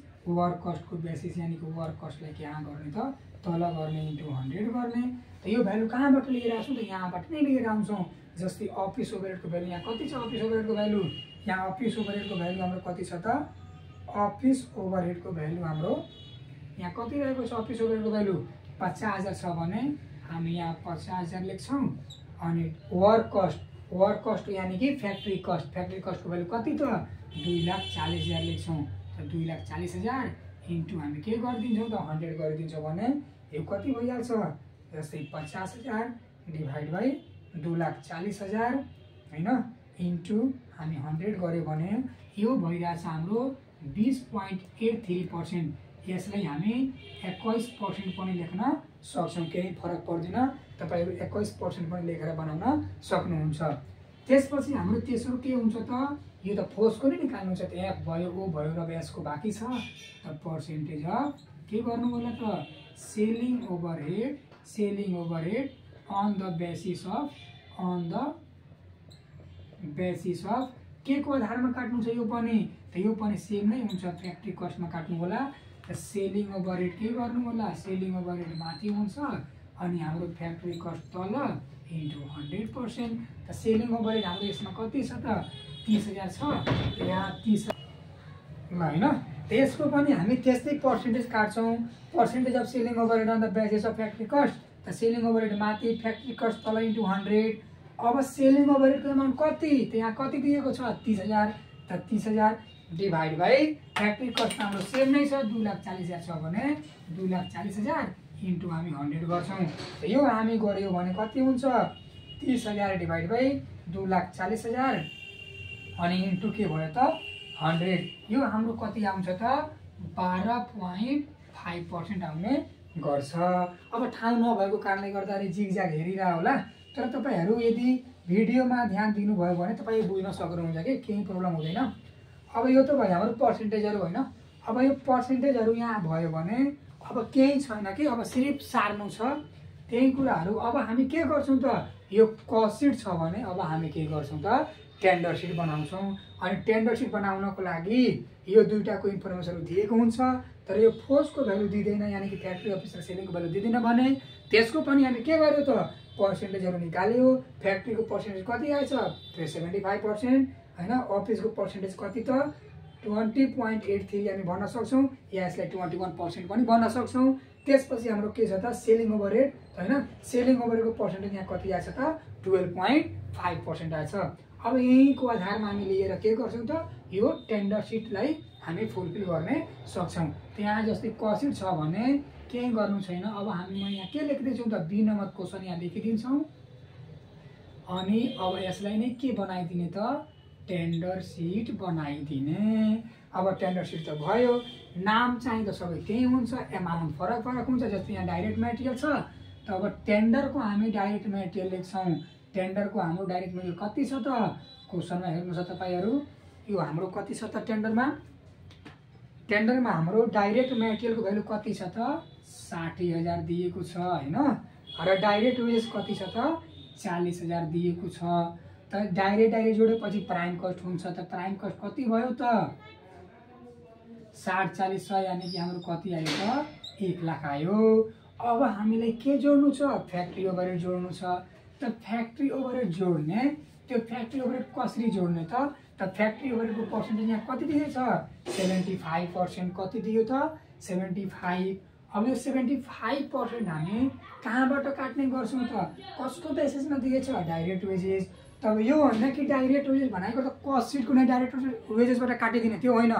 यानी कि वर्क कस्टलाई के गर्ने त तल गर्ने इन्टु 100 गर्ने त यो भ्यालु कहाँबाट लिएर आउँछौं त यहाँबाट नै लिएर आउँछौं। जस्तै अफिस ओभरहेडको भ्यालु यहाँ कति छ अफिस ओभरहेडको भ्यालु हाम्रो कति छ त अफिस ओभरहेडको भ्यालु हाम्रो यहाँ कति रहेको छ अफिस ओभरहेडको भ्यालु 50,000 छ भने हम यहाँ 50,000 लेख्छौं अनि ओवर कस्ट यानी कि फैक्ट्री कस्ट को भ्यालु कति त 2,40,000 लेख्छौं त 2,40,000 इन्टु हामी के गर्दिन्छौं त 100 गरिदिन्छौं भने यो कति भइहाल्छ जस्तै 50,000 डिवाइड बाइ 2,40,000 हैन इन्टु हामी 100 गर्यो भने यो भइराछ हाम्रो 20.83%। यसलाई हामी 21% पनि लेख्न सक्छौं, केही फरक पर्दैन। तपाईहरु 21% पनि लेखेर बनाउन सक्नुहुन्छ। त्यसपछि हाम्रो तेस्रो के हुन्छ त यो त फोर्स को नहीं निकाल्नु छ, एफ भयो ओ भयो र यसको बाकी छ त पर्सेन्टेज अफ के गर्नु होला त selling overhead on the basis of के को आधारमा काट्नु छ, यो पनि सेम नै हुन्छ। फैक्ट्री कस्टमा काट्नु होला त सेलिङ ओभरहेड के गर्नु होला, सेलिङ ओभरहेड माथि हुन्छ अनि हाम्रो फैक्ट्री कस्ट तल इन्टु 100%। त सेलिङ ओभरहेड हाम्रो यसमा कति छ त 30,000 यहाँ 30,000 हैन। त्यसको पनि हामी त्यस्तै पर्सेन्टेज काट्छौं, percentage of selling overhead on the basis of factory cost. त सेलिङ ओभरहेड माथि फ्याक्ट्री कस्ट तल इन्टु 100। अब सेलिङ ओभरहेडको अमाउन्ट कति त यहाँ कति दिएको छ 30,000। त 30,000 डिभाइड बाइ फ्याक्ट्री कस्ट हाम्रो सेम नै छ 2,40,000 छ भने 2,40,000 इन्टु हामी 100 गर्छौं। यो हामी गर्यो भने कति हुन्छ 30,000 डिभाइड बाइ 2,40,000 अनि इन्टु के भयो त 100। यो हाम्रो कति आउँछ त 12.5% आउने गर्छ। अब ठाउँ नभएको कारणले गर्दा जिगज्याग हेरिरहा होला, तर तपाईहरु यदि भिडियोमा ध्यान दिनुभयो भने तपाई बुझ्न सक्नुहुन्छ कि केही प्रब्लम हुँदैन। अब यो त भयो हाम्रो पर्सेन्टेजहरु हैन। अब यो पर्सेन्टेजहरु यहाँ भयो भने अब केही छैन कि, अब सिर्फ सार्नु छ त्यही कुराहरु। अब हामी के गर्छौं त यो कसिट छ भने अब हामी के गर्छौं त टेन्डर सिट बनाउँछौं। अनि टेन्डर सिट बनाउनको लागि यो दुईटाको इन्फर्मेसन दिएको हुन्छ तर यो फोर्सको भ्यालु दिदैन, यानी कि फ्याक्ट्री अफिसर सेलिङको भ्यालु दिदैन भने त्यसको पनि हामी के गर्यो त पर्सेन्टेजहरु निकाल्यो। फ्याक्ट्रीको पर्सेन्टेज कति आएछ 375% हैन, अफिसको पर्सेन्टेज कति त 20.83 हामी भन्न सक्छौं या यसलाई 21% पनि भन्न सक्छौं। त्यसपछि हाम्रो के छ त सेलिङ ओभरहेड हैन, सेलिङ ओभरहेडको पर्सेन्टेज यहाँ कति आएछ त 12.5% आएछ। अब यहीको आधारमा हामी लिएर के गर्छौं त यो टेन्डर सिटलाई हामी फुलफिल गर्ने सक्छौं। त्यहाँ जस्तै कसिट छ भने केही गर्नु छैन। अब हामी यहाँ के लेख्दैछौं त बी नम्बर क्वेशन यहाँ लेखिदिन्छौं अनि अब यसलाई नै के बनाइदिने त टेन्डर सिट बनाइदिने। अब टेन्डर सिट त भयो, नाम चाहिँ त सबै त्यही हुन्छ, अमाउन्ट फरक फरक हुन्छ। जस्तै यहाँ डाइरेक्ट मटेरियल छ त अब टेन्डरको हामी डाइरेक्ट मटेरियल लेख्छौं। टेन्डरको हाम्रो डाइरेक्ट मटेरियल कति छ त क्वेशनमा हेर्नु छ तपाईहरु, यो हाम्रो कति छ त टेन्डरमा हाम्रो डाइरेक्ट मटेरियलको भ्यालु कति छ त 60,000 दिएको छ हैन, र डाइरेक्ट वेज कति छ त 40,000 दिएको छ। त डाइरेक्ट जोडेपछि प्राइम कस्ट हुन्छ त प्राइम कस्ट कति भयो त 60 40 100 यानी कि हाम्रो कति आयो त 1,00,000 आयो। अब हामीलाई के जोड्नु छ फ्याक्ट्री ओभरहेड जोड्नु छ। त फ्याक्ट्री ओभरहेड जोड्ने त्यो फ्याक्ट्री ओभरहेड कसरी जोड्ने त फ्याक्ट्री ओभरहेडको पर्सेन्टेज यहाँ कति दिएछ 75% कति दियो त 75। अब यो 75% हामी कहाँबाट काट्ने गर्छौँ त कसको बेसिसमा दिएछ डाइरेक्ट वेजेस। तब यो होइन कि डाइरेक्ट वेजेस भनेको त कस्ट सिटको नै डाइरेक्ट वेजेसबाट काटिदिने त्यो होइन,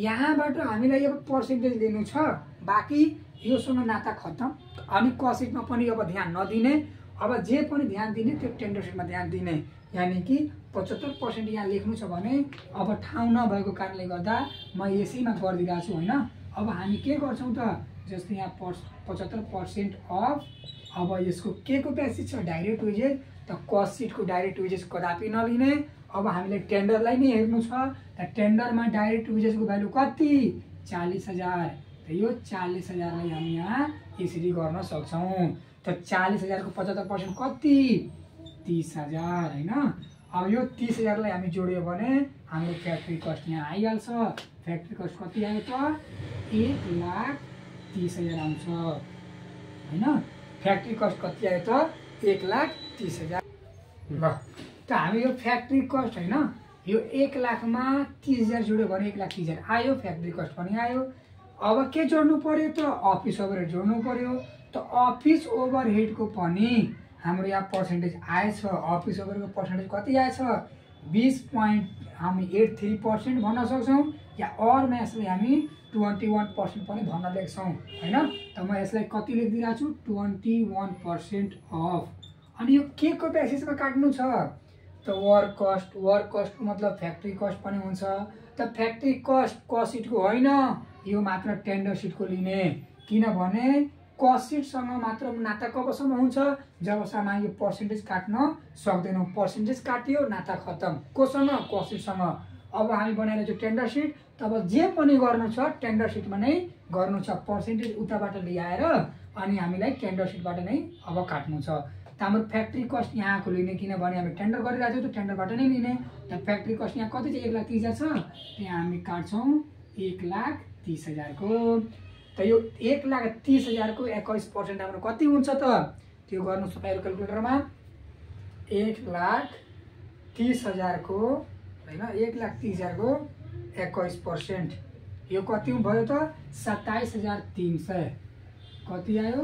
यहाँबाट हामीलाई अब पर्सेन्टेज लिनु छ, बाँकी योसँग नाता खत्तम। अनि कस्ट सिटमा पनि अब ध्यान नदिने, अब जे पनि ध्यान दिने त्यो टेन्डर सिटमा ध्यान दिने। यानी कि 75% यहाँ लेख्नु छ भने अब ठाउँ नभएको कारणले गर्दा म यसैमा गरिदिरहेको छु हैन। अब हामी के गर्छौं त जस्तै यहाँ 75% अफ अब यसको के को बेसिस छ डाइरेक्ट वेजेस त कस्ट सिटको डाइरेक्ट वेजेस कदापि नलिने। अब हामीले टेन्डरलाई नै हेर्नु छ त टेन्डरमा डाइरेक्ट वेजेसको भ्यालु कति 40,000। त यो 40,000लाई हामी यहाँ यसरी गर्न सक्छौं। तो 40,000 को 75% कति 30,000 हैन। अब यो 30,000 हम जोड़िए हम फैक्ट्री कस्ट यहाँ आईहाल्छ। फैक्ट्री कस्ट कति आयो त 1,30,000 आउँछ। फैक्ट्री कस्ट कति आयो त 1,30,000। तो हम यो फैक्ट्री कस्ट हैन यो 1,00,000 में 30,000 जोड़ियो 1,30,000 आयो, फैक्ट्री कस्ट पनि आयो। अब के जोड्नु पर्यो त अफिस ओभरहेड जोड्नु पर्यो। त तो अफिस ओभरहेड को हम यहाँ पर्सेंटेज आएछ। अफिस ओभरहेड को पर्सेंटेज कति आएछ 20.83% भन्न सक्छौं या और मैं यसले हामी 21% पनि भन्न लेख्छौं हैन। त म यसलाई कति लेख्दिरा छु 21% अफ। अनि यो के को बेसिसमा काट्नु छ त वर्क कस्ट। वर्क कस्ट को मतलब फ्याक्ट्री कस्ट पनि हुन्छ। त फ्याक्ट्री कस्ट कसिट को होइन, यो मात्र टेन्डर सिट को लिने, किनभने कसिटसँग मात्र नाता कबसम्म हुन्छ जबसम्म यो पर्सेन्टेज काट्न सक्दैनौं। पर्सेन्टेज काटियो नाता खत्तम। कोसँग? कसिटसँग। अब हामी बनाएर जो टेन्डर सिट, तब जे पनि गर्नु छ टेन्डर सिटमा नै गर्नु छ। पर्सेन्टेज उताबाट ल्याएर अनि हामीलाई टेन्डर सिटबाट नै अब काट्नु छ। त हाम्रो फ्याक्ट्री कस्ट यहाँको लिने, किनभने हामी टेन्डर गरिरहेछौँ त्यो टेन्डरबाट नै लिने। त फ्याक्ट्री कस्ट यहाँ कति छ 1,30,000 छ, त्यहाँ हामी काट्छौँ 1,30,000 को। तो यो 1,30,000 को 21% हाम्रो कति हुन्छ त त्यो गर्नु तपाईहरु क्याल्कुलेटरमा 1,30,000 को हैन 1,30,000 को 21% यो कति भयो त 27,300 कति आयो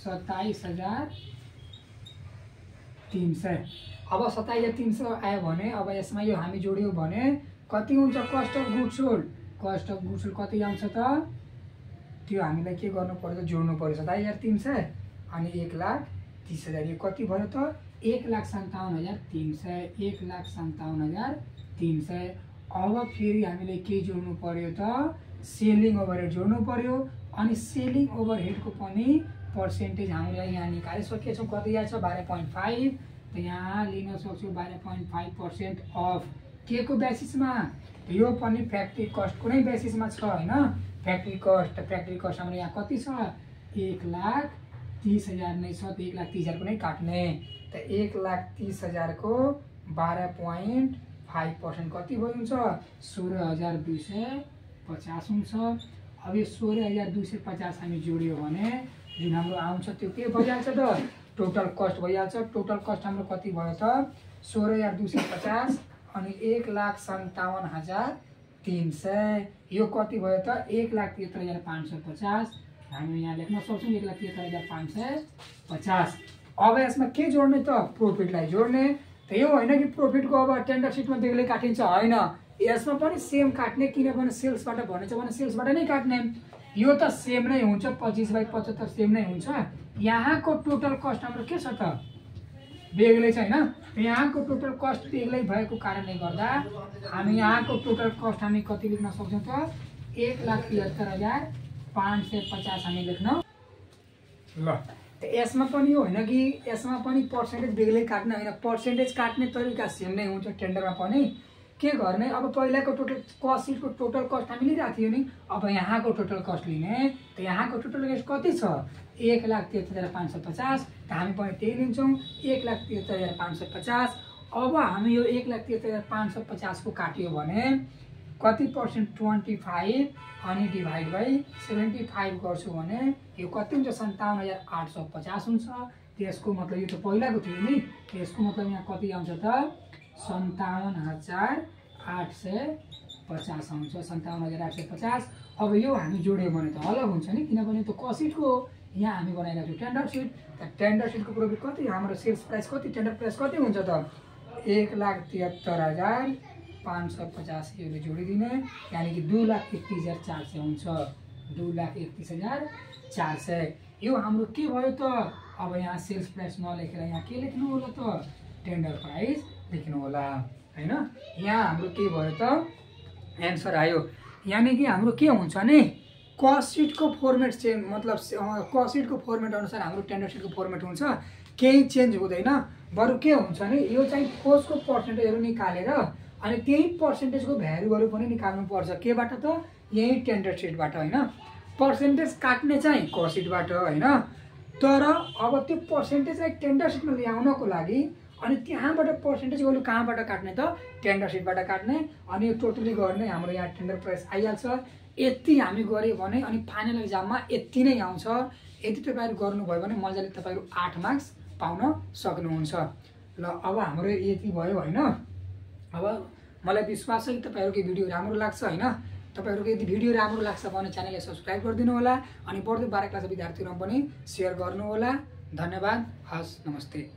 27,300। अब 27,300 आयो भने अब यसमा यो हामी जोड्यौ भने कति हुन्छ cost of goods sold. Cost of goods sold कति आउँछ त त्यो हामीलाई के गर्नु पर्यो त जोड्नु पर्यो 27,300 अनि 1,30,000 यो कति भयो त 1,57,300 1,57,300। अब फेरि हामीले के जोड्नु पर्यो त सेलिङ ओभरहेड जोड्नु पर्यो। अनि सेलिङ ओभरहेडको पनि पर्सेन्टेज हामीले यहाँ निकालिसकेछौँ कति आएछ 12.5। त यहाँ लिन सक्छौँ 12.5% अफ के को बेसिसमा, यो पनि फ्याक्ट्री कस्टको नै बेसिसमा छ हैन। फ्याक्ट्री कस्ट, फ्याक्ट्री कस्ट हाम्रो यहाँ कति छ 1,30,000 नै छ। 1,30,000 को नै काट्ने। त 1,30,000 को 12.5% कति भयो हुन्छ 16,250 हुन्छ। अब यो 16,250 हामी जोड्यो भने जुन हाम्रो आउँछ त्यो के भइहाल्छ त टोटल कस्ट भइहाल्छ। टोटल कस्ट हाम्रो कति भयो त 16,250 अनि 1,57,300 यो कति भयो त 1,73,550 हामी यहाँ लेख्न सक्छौँ 1,73,550। अब यसमा के जोड्ने त प्रोफिटलाई जोड्ने। त यो होइन कि प्रोफिटको अब टेन्डर सिटमा बेग्लै काटिन्छ हैन, यसमा पनि सेम काट्ने, किनभने सेल्सबाट भनेछ भने सेल्सबाट नै काट्ने। यो त सेम नै हुन्छ 25/75 सेम नै हुन्छ। यहाँको टोटल कस्ट हाम्रो के छ त बेग्लै छ हैन। यहाँको टोटल कस्ट बेग्लै भएको कारणले गर्दा हामी यहाँको टोटल कस्ट हामी कति लेख्न सक्छौँ त 1,73,550 हामी लेख्न। ल त यसमा पनि यो हैन कि यसमा पनि पर्सेन्टेज बेग्लै काट्ने हैन, पर्सेन्टेज काट्ने तरिका सेम नै हुन्छ। टेन्डरमा पनि के गर्ने, अब पहिलाको टोटल कस्ट सिटको टोटल कस्ट हामी लिइराखेको थियौँ नि, अब यहाँको टोटल कस्ट लिने। त यहाँको टोटल कस्ट कति छ 1,73,550 त हामी पनि त्यही लिन्छौँ 1,73,550। अब हामी यो 1,73,550 को काट्यो भने कति पर्सेंट 25 अनि डिवाइड बाई 75 गर्छु भने यो कति हुन्छ 57,850 हुन्छ। त्यसको मतलब यो त पहिलाको थियो नि, त्यसको मतलब यहाँ कति आउँछ त 57,850 आउँछ 57,850। अब यो हामी जोड्यो भने त अलग हुन्छ नि, किनभने त्यो कसिटको यहाँ हामी बनाइरहेको छौँ टेन्डर सिट। त टेन्डर सिटको प्रोफिट कति हाम्रो सेल्स प्राइस कति टेन्डर प्राइस कति हुन्छ त 1,73,550 यसले जोडिदिने, यानि कि 2,31,400 हुन्छ 2,31,400। यो हाम्रो के भयो त अब यहाँ सेल्स प्राइस नलेखेर यहाँ के लेख्नु होला त टेन्डर प्राइस लेख्नु होला हैन। यहाँ हाम्रो के भयो त एन्सर आयो, यानी कि हाम्रो के हुन्छ नि कस्ट सिटको फर्मेट चेन्ज, मतलब कस्ट सिटको फर्मेट अनुसार हाम्रो टेन्डर सिटको फर्मेट हुन्छ, केही चेन्ज हुँदैन। बरु के हुन्छ नि यो चाहिँ फोर्सको पर्सेन्टेजहरु निकालेर अनि त्यही पर्सेन्टेजको भ्यालुहरु पनि निकाल्नु पर्छ केबाट त यही टेन्डर सिटबाट हैन। पर्सेन्टेज काट्ने चाहिँ कस्ट सिटबाट हैन, तर अब त्यो पर्सेन्टेजलाई टेन्डर सिटमा ल्याउनको लागि अनि त्यहाँबाट पर्सेन्टेज भ्यालु कहाँबाट काट्ने त टेन्डर सिटबाट काट्ने। अनि यो टोटली गर्ने हाम्रो यहाँ टेन्डर प्राइस आइहाल्छ। यति हामी गऱ्यो भने अनि फाइनल एक्जाममा यति नै आउँछ। यदि तपाईहरु गर्नुभयो भने मजाले तपाईहरु 8 मार्क्स पाउन सक्नुहुन्छ। ल अब हाम्रो यति भयो हैन। अब मलाई विश्वास छ कि तपाईहरुको भिडियो राम्रो लाग्छ हैन। तपाईहरुको यदि भिडियो राम्रो लाग्छ भने च्यानललाई सब्स्क्राइब गरिदिनु होला अनि पढ्दै 12 क्लास विद्यार्थीहरुमा पनि शेयर गर्नु होला। धन्यवाद। हस् नमस्ते।